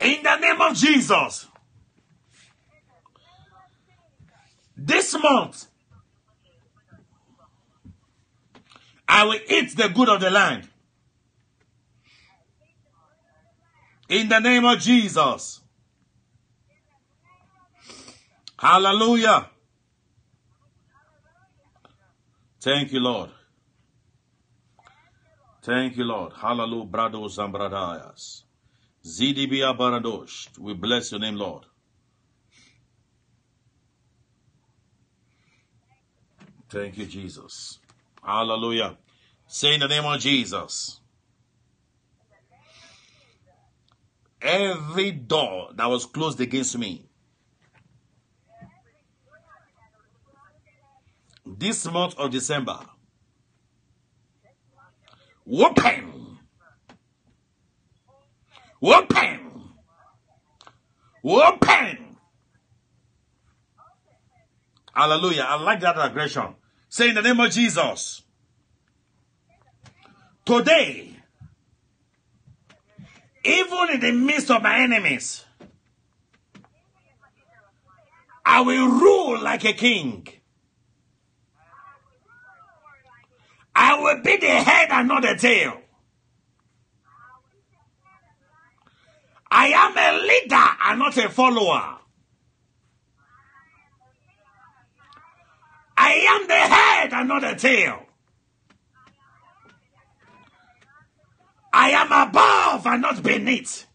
In the name of Jesus, this month, I will eat the good of the land. In the name of Jesus. Hallelujah. Thank you, Lord. Thank you, Lord. Hallelujah, brothers and brothers. ZDBA Baradosh, we bless your name, Lord. Thank you, Jesus. Hallelujah. Say in the name of Jesus. Every door that was closed against me this month of December, open. Open! Open! Hallelujah. I like that aggression. Say in the name of Jesus. Today, Even in the midst of my enemies, I will rule like a king. I will be the head and not the tail. I am a leader and not a follower. I am the head and not the tail. I am above and not beneath.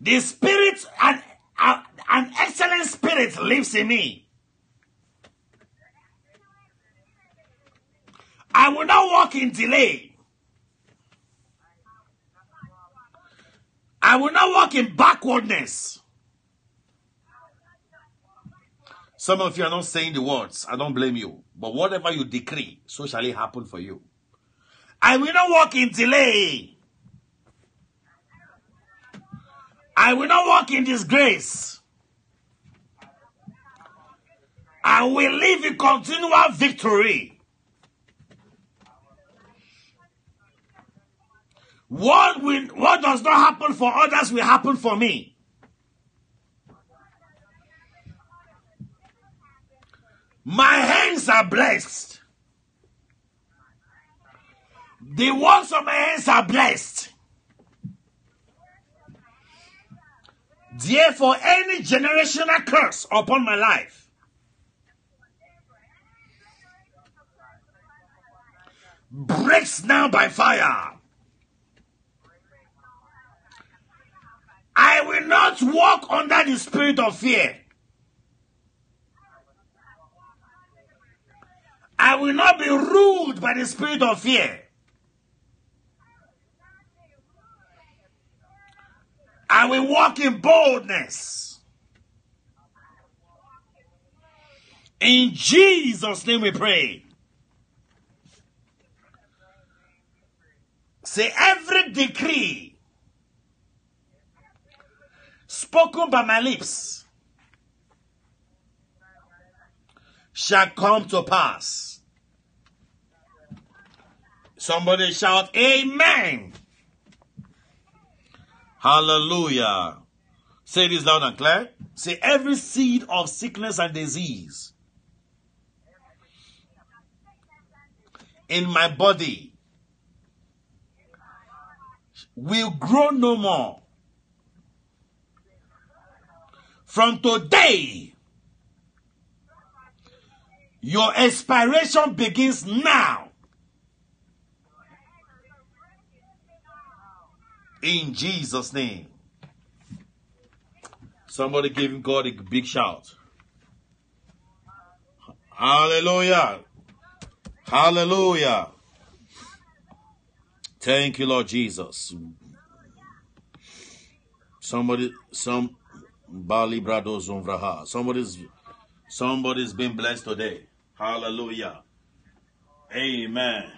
The spirit and an excellent spirit lives in me. I will not walk in delay. I will not walk in backwardness. Some of you are not saying the words. I don't blame you. But whatever you decree, so shall it happen for you. I will not walk in delay. I will not walk in disgrace. I will live in continual victory. What does not happen for others will happen for me. My hands are blessed. The works of my hands are blessed. Therefore, any generational curse upon my life, breaks now by fire. I will not walk under the spirit of fear. I will not be ruled by the spirit of fear. I will walk in boldness. In Jesus' name we pray. Say, every decree spoken by my lips shall come to pass. Somebody shout, amen. Hallelujah. Say this loud and clear. Say, every seed of sickness and disease in my body will grow no more. From today, your expiration begins now. In Jesus' name. Somebody give God a big shout. Hallelujah. Hallelujah. Thank you, Lord Jesus. Somebody's been blessed today. Hallelujah. Amen.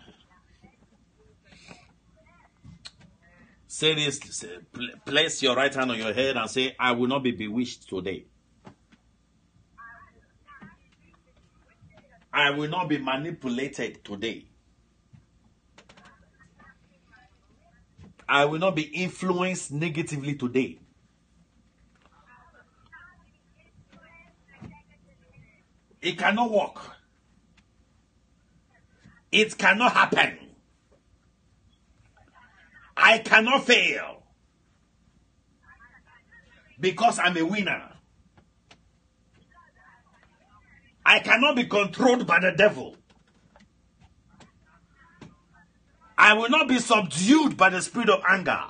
Say this, place your right hand on your head and say, I will not be bewitched today. I will not be manipulated today. I will not be influenced negatively today. It cannot work. It cannot happen. I cannot fail because I'm a winner. I cannot be controlled by the devil. I will not be subdued by the spirit of anger.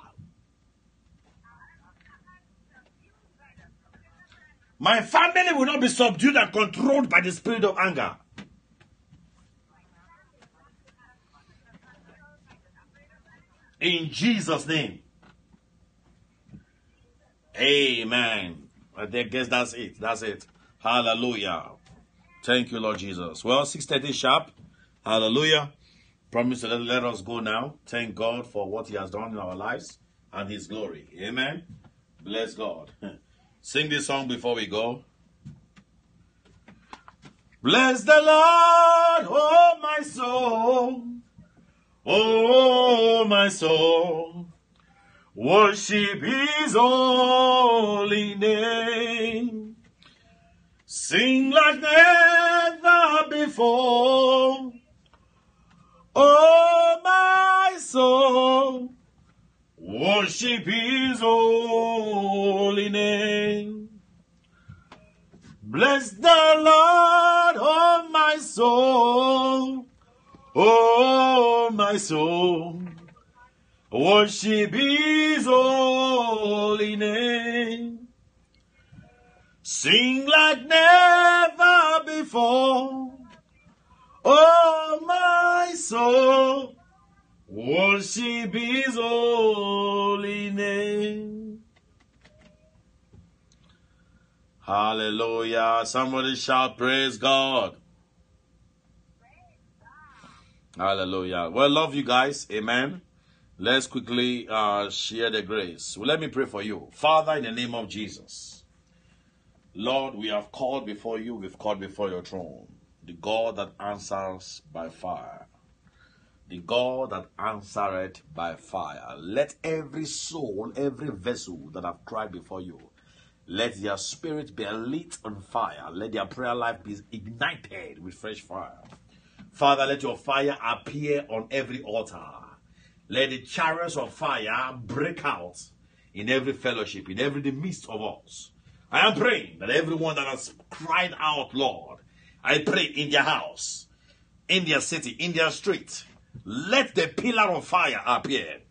My family will not be subdued and controlled by the spirit of anger. In Jesus' name. Amen. I guess that's it. That's it. Hallelujah. Thank you, Lord Jesus. Well, 6:30 sharp. Hallelujah. Promise to let us go now. Thank God for what he has done in our lives and his glory. Amen. Bless God. Sing this song before we go. Bless the Lord, oh my soul. Oh, my soul, worship his holy name. Sing like never before. Oh, my soul, worship his holy name. Bless the Lord, oh, my soul. Oh, my soul, worship his holy name. Sing like never before. Oh, my soul, worship his holy name. Hallelujah. Somebody shout, praise God. Hallelujah. Well, love you guys. Amen. Let's quickly share the grace. Well, let me pray for you. Father, in the name of Jesus, Lord, we have called before you. We've called before your throne. The God that answers by fire. The God that answered by fire. Let every soul, every vessel that have cried before you, let their spirit be lit on fire. Let their prayer life be ignited with fresh fire. Father, let your fire appear on every altar. Let the chariots of fire break out in every fellowship, in every midst of us. I am praying that everyone that has cried out, Lord, I pray in their house, in their city, in their street, let the pillar of fire appear.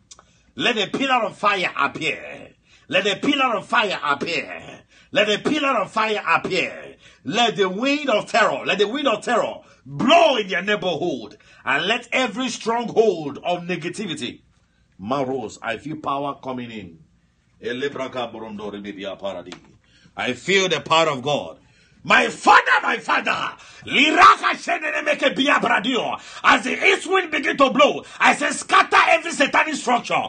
Let the pillar of fire appear. Let the pillar of fire appear. Let the pillar of fire appear. Let the wind of terror, let the wind of terror blow in their neighborhood, and let every stronghold of negativity. Maros, I feel power coming in. I feel the power of God. My father, as the east wind begin to blow, I say scatter every satanic structure.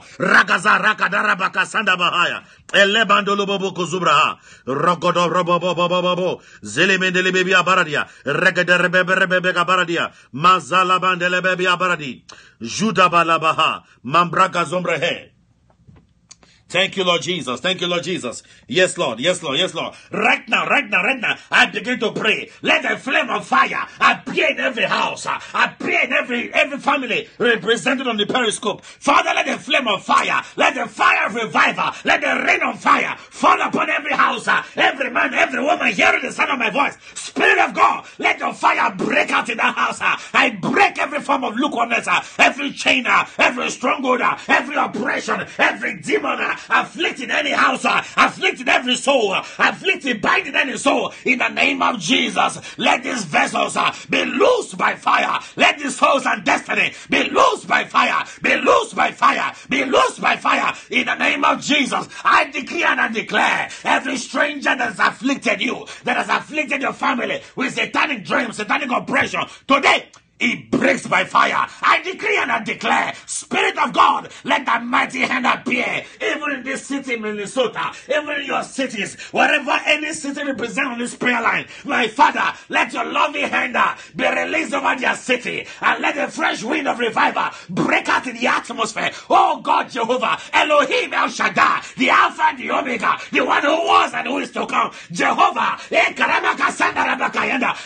Thank you, Lord Jesus. Thank you, Lord Jesus. Yes, Lord. Yes, Lord. Yes, Lord. Right now, right now, right now, I begin to pray. Let a flame of fire appear in every house. Appear in every family represented on the periscope. Father, let a flame of fire. Let the fire of revival. Let the rain of fire fall upon every house. Every man, every woman hearing the sound of my voice. Spirit of God, let your fire break out in that house. I break every form of lukewarmness, every chain, every stronghold, every oppression, every demon, afflicting any house, afflicting every soul, afflicting, binding any soul. In the name of Jesus, let these vessels be loosed by fire. Let these souls and destiny be loosed by fire, be loosed by fire, be loosed by fire. In the name of Jesus, I decree and I declare every stranger that has afflicted you, that has afflicted your family with satanic dreams, satanic oppression, today, it breaks by fire. I decree and I declare, Spirit of God, let that mighty hand appear. Even in this city, Minnesota, even in your cities, wherever any city represented on this prayer line, my Father, let your loving hand be released over their city, and let the fresh wind of revival break out in the atmosphere. Oh God, Jehovah, Elohim El Shaddai, the Alpha and the Omega, the one who was and who is to come, Jehovah,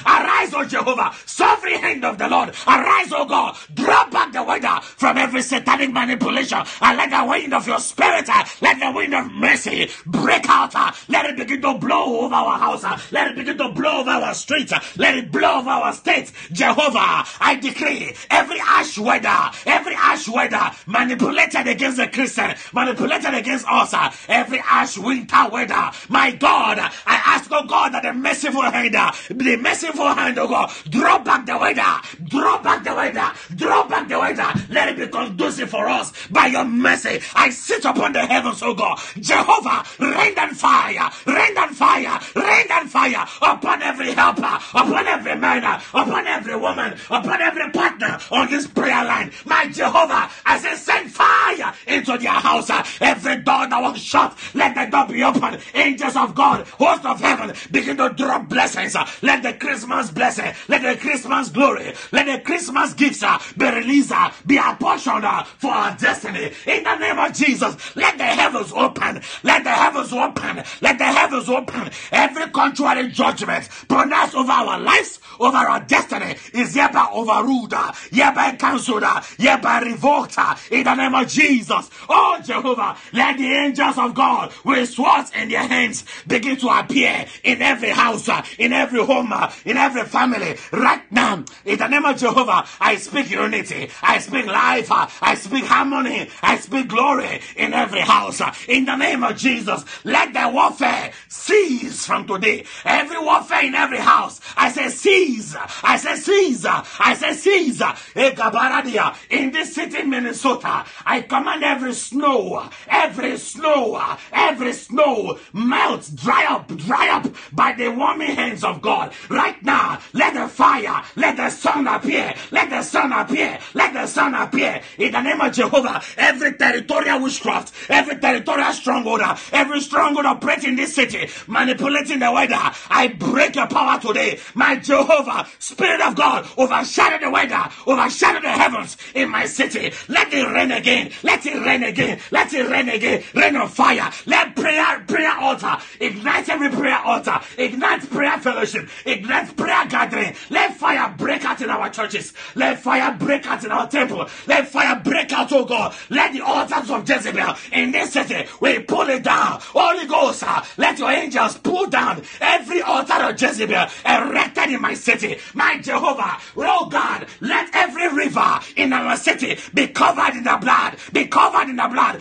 arise, O Jehovah, sovereign hand of the Lord. Arise, O God, drop back the weather from every satanic manipulation, and let the wind of your spirit, let the wind of mercy break out. Let it begin to blow over our house, let it begin to blow over our streets, let it blow over our states. Jehovah, I decree every ash weather manipulated against the Christian, manipulated against us, every ash winter weather, my God, I ask, O God, that the merciful hand, O God, drop back the weather, drop back the weather, drop back the weather. Let it be conducive for us by your mercy. I sit upon the heavens, O God. Jehovah, rain and fire, rain and fire, rain and fire upon every helper, upon every man, upon every woman, upon every partner on this prayer line. My Jehovah, I say, send fire into their house. Every door that was shut, let the door be open. Angels of God, host of heaven, begin to drop blessings. Let the Christmas blessing, let the Christmas glory, let the Christmas gifts be released, be apportioned for our destiny. In the name of Jesus, let the heavens open. Let the heavens open. Let the heavens open. Every contrary judgment pronounced over our lives, over our destiny, is hereby overruled, hereby cancelled, hereby revoked. In the name of Jesus, oh Jehovah, let the angels of God with swords in their hands begin to appear in every house, in every home, in every family. Right now, in the name of Jehovah, I speak unity, I speak life, I speak harmony, I speak glory in every house. In the name of Jesus, let the warfare cease from today. Every warfare in every house, I say cease, I say cease, I say cease. In this city, Minnesota, I command every snow, every snow, every snow melt, dry up by the warming hands of God. Right now, let the fire, let the sun appear, let the sun appear, let the sun appear. In the name of Jehovah, every territorial witchcraft, every territorial stronghold, every stronghold operating in this city, manipulating the weather, I break your power today. My Jehovah, Spirit of God, overshadow the weather, overshadow the heavens in my city. Let it rain again, let it rain again, let it rain again, rain on fire. Let prayer altar, ignite every prayer altar, ignite prayer fellowship, ignite prayer gathering. Let fire break out in our churches, let fire break out in our temple, let fire break out, oh God. Let the altars of Jezebel in this city, we pull it down. Holy Ghost, let your angels pull down every altar of Jezebel erected in my city. My Jehovah, oh God, let every river in our city be covered in the blood, be covered in the blood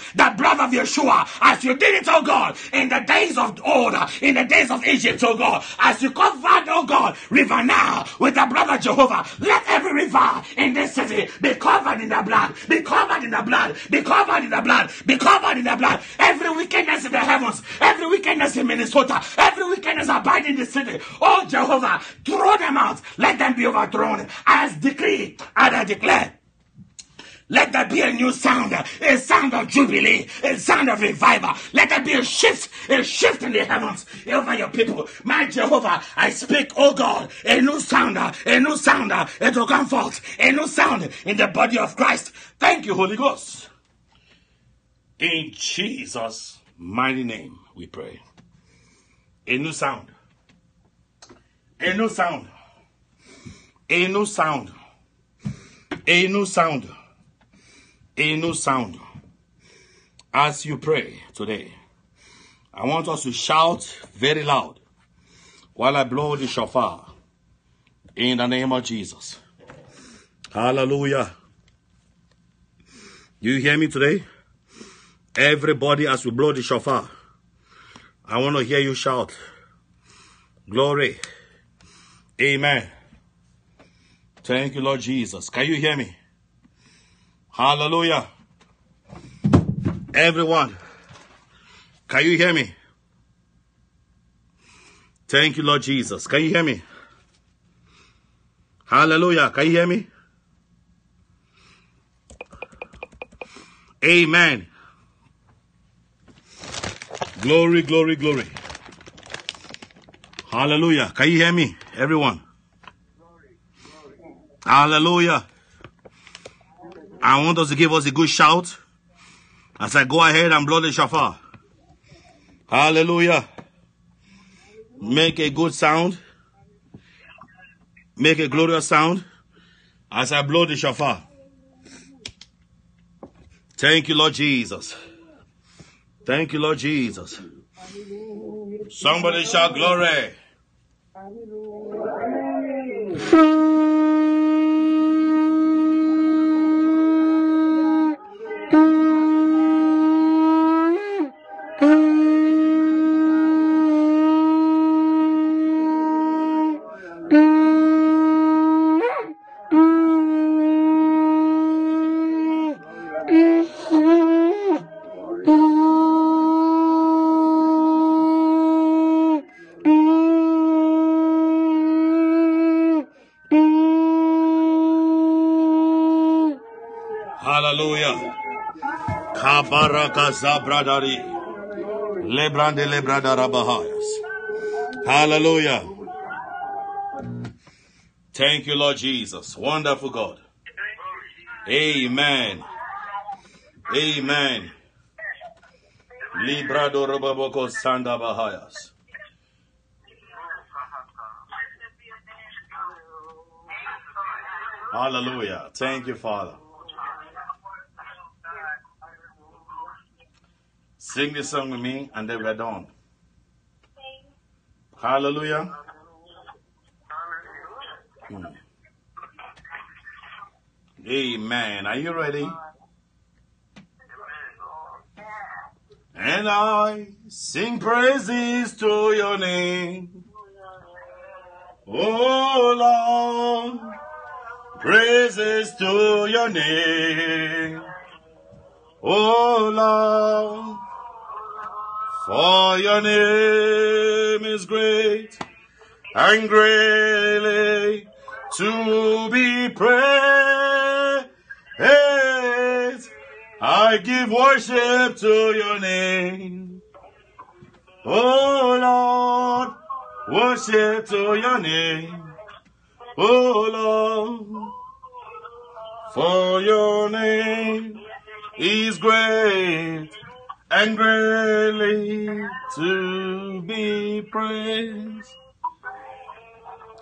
of Yeshua, as you did it, oh God, in the days of old, in the days of Egypt, oh God, as you covered, oh God, river now with the blood of Jehovah. Let every river in this city be covered in the blood, be covered in the blood, be covered in the blood, be covered in the blood. Every wickedness in the heavens, every wickedness in Minnesota, every wickedness abiding in the city, oh Jehovah, throw them out, let them be overthrown. As decree and I declare, let there be a new sound, a sound of jubilee, a sound of revival. Let there be a shift in the heavens over your people. My Jehovah, I speak, oh God, a new sound, it will come forth, a new sound in the body of Christ. Thank you, Holy Ghost. In Jesus' mighty name we pray. A new sound. A new sound. A new sound. A new sound. A new sound. As you pray today, I want us to shout very loud while I blow the shofar in the name of Jesus. Hallelujah. Do you hear me today? Everybody, as we blow the shofar, I want to hear you shout glory. Amen. Thank you, Lord Jesus. Can you hear me? Hallelujah. Everyone, can you hear me? Thank you, Lord Jesus. Can you hear me? Hallelujah. Can you hear me? Amen. Glory, glory, glory. Hallelujah. Can you hear me, everyone? Glory, glory. Hallelujah. I want us to give us a good shout as I go ahead and blow the shofar. Hallelujah. Make a good sound. Make a glorious sound as I blow the shofar. Thank you, Lord Jesus. Thank you, Lord Jesus. Somebody shout glory. Kabaraka Zabradari Lebrande Lebrada Rabahayas. Hallelujah. Thank you, Lord Jesus. Wonderful God. Amen. Amen. Librado Rababoko Sanda Bahayas. Hallelujah. Thank you, Father. Sing this song with me and then we're done. Hallelujah. Amen. Are you ready? And I sing praises to your name. Oh, Lord. Praises to your name, oh Lord, for your name is great and greatly to be praised. I give worship to your name, oh Lord, worship to your name. Oh Lord, for your name is great and greatly to be praised.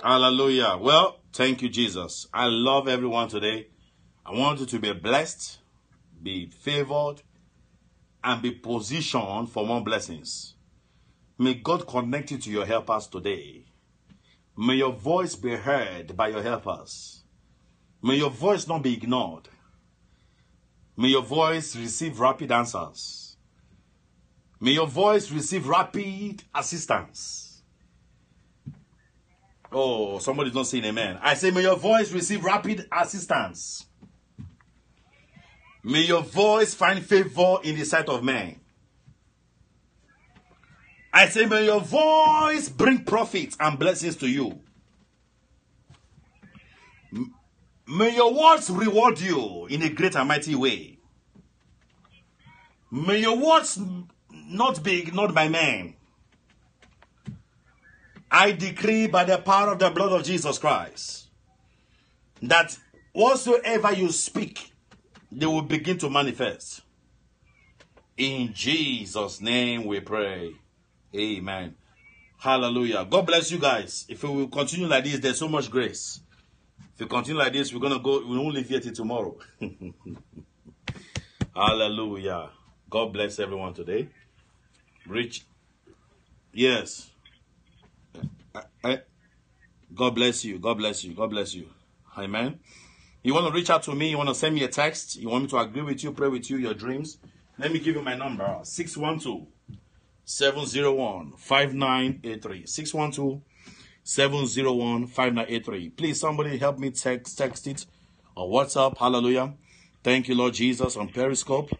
Hallelujah. Well, thank you, Jesus. I love everyone today. I want you to be blessed, be favored, and be positioned for more blessings. May God connect you to your helpers today. May your voice be heard by your helpers. May your voice not be ignored. May your voice receive rapid answers. May your voice receive rapid assistance. Oh, somebody's not saying amen. I say, may your voice receive rapid assistance. May your voice find favor in the sight of men. I say, may your voice bring profits and blessings to you. May your words reward you in a great and mighty way. May your words not be ignored by men. I decree by the power of the blood of Jesus Christ that whatsoever you speak, they will begin to manifest. In Jesus' name we pray. Amen. Hallelujah. God bless you guys. If we will continue like this, there's so much grace. If we continue like this, we're going to go, we won't leave here till tomorrow. Hallelujah. God bless everyone today. Rich. Yes. God bless you. God bless you. God bless you. Amen. You want to reach out to me? You want to send me a text? You want me to agree with you, pray with you, your dreams? Let me give you my number. 612-701-5983. 612-701-5983. Please, somebody help me text it on WhatsApp. Hallelujah. Thank you, Lord Jesus, on Periscope.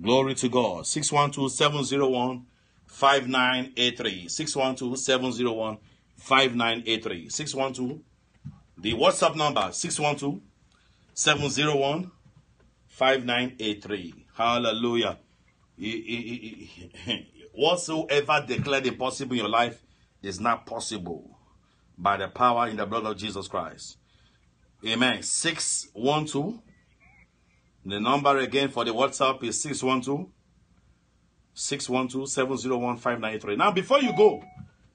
Glory to God. 612-701-5983. 612-701-5983. 612. The WhatsApp number, 612-701-5983. Hallelujah. Whatsoever declared impossible in your life is not possible by the power in the blood of Jesus Christ. Amen. 612. The number again for the WhatsApp is 612. 612-701-5983. Now, before you go,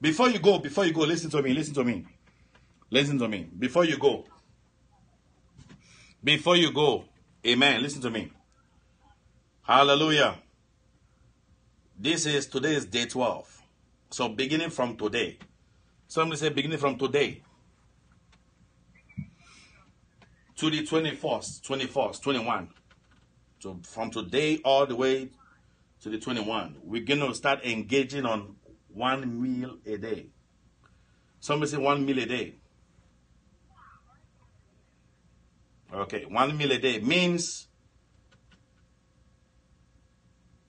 listen to me. Before you go, amen, listen to me. Hallelujah. Today is day 12. So beginning from today. Somebody say beginning from today. To the 21st, 21. So from today all the way to the 21. We're going to start engaging on one meal a day. Somebody say one meal a day. Okay, one meal a day means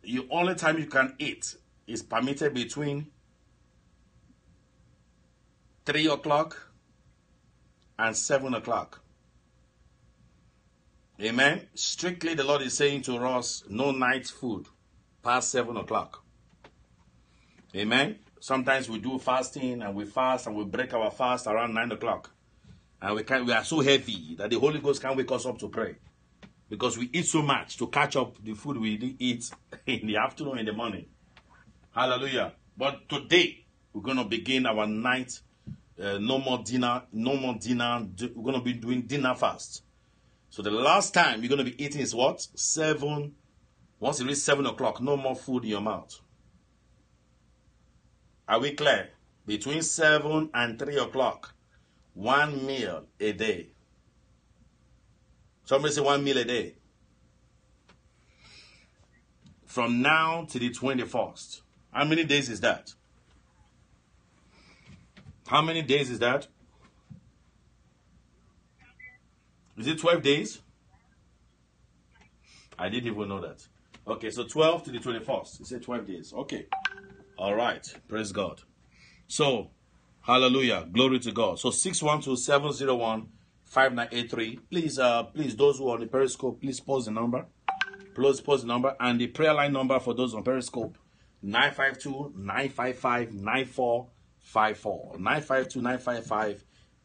the only time you can eat is permitted between 3 o'clock and 7 o'clock. Amen. Strictly, the Lord is saying to us, no night food past 7 o'clock. Amen. Sometimes we do fasting and we fast and we break our fast around 9 o'clock. And we are so heavy that the Holy Ghost can't wake us up to pray. Because we eat so much to catch up the food we eat in the afternoon and the morning. Hallelujah. But today, we're going to begin our night. No more dinner. No more dinner. We're going to be doing dinner fast. So the last time you're going to be eating is what? 7. Once it reaches 7 o'clock, no more food in your mouth. Are we clear? Between 7 and 3 o'clock. 1 meal a day. Somebody say 1 meal a day. From now to the 21st. How many days is that? How many days is that? Is it 12 days? I didn't even know that. Okay, so 12 to the 21st. You said 12 days. Okay. All right. Praise God. So, hallelujah. Glory to God. So, 612-701-5983. Please, those who are on the Periscope, please post the number. Please post the number. And the prayer line number for those on Periscope, 952-955-9454.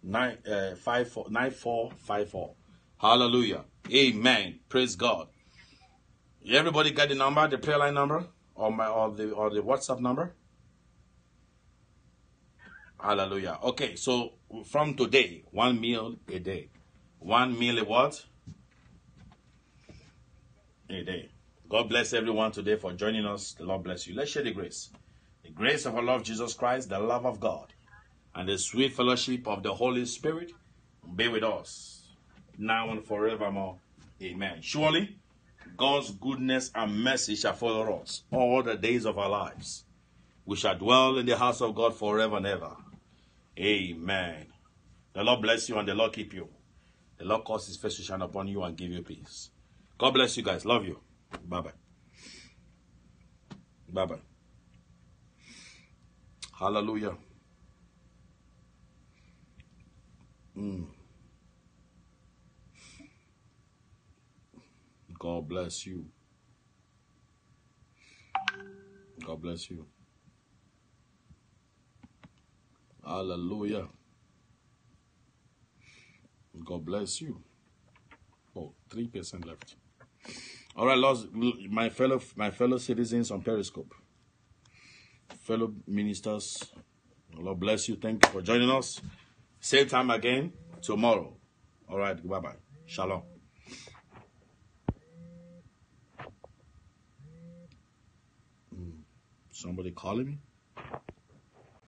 952-955-9454. Hallelujah. Amen. Praise God. Everybody got the number, the prayer line number, or the WhatsApp number? Hallelujah. Okay, so from today, 1 meal a day. 1 meal a what? A day. God bless everyone today for joining us. The Lord bless you. Let's share the grace. The grace of our Lord Jesus Christ, the love of God, and the sweet fellowship of the Holy Spirit be with us. Now and forevermore. Amen. Surely, God's goodness and mercy shall follow us all the days of our lives. We shall dwell in the house of God forever and ever. Amen. The Lord bless you and the Lord keep you. The Lord cause His face to shine upon you and give you peace. God bless you guys. Love you. Bye-bye. Bye-bye. Hallelujah. God bless you. God bless you. Hallelujah. God bless you. Oh, 3% left. All right, Lord, my fellow citizens on Periscope, fellow ministers, Lord bless you. Thank you for joining us. Same time again tomorrow. All right, bye-bye. Shalom. Somebody calling me?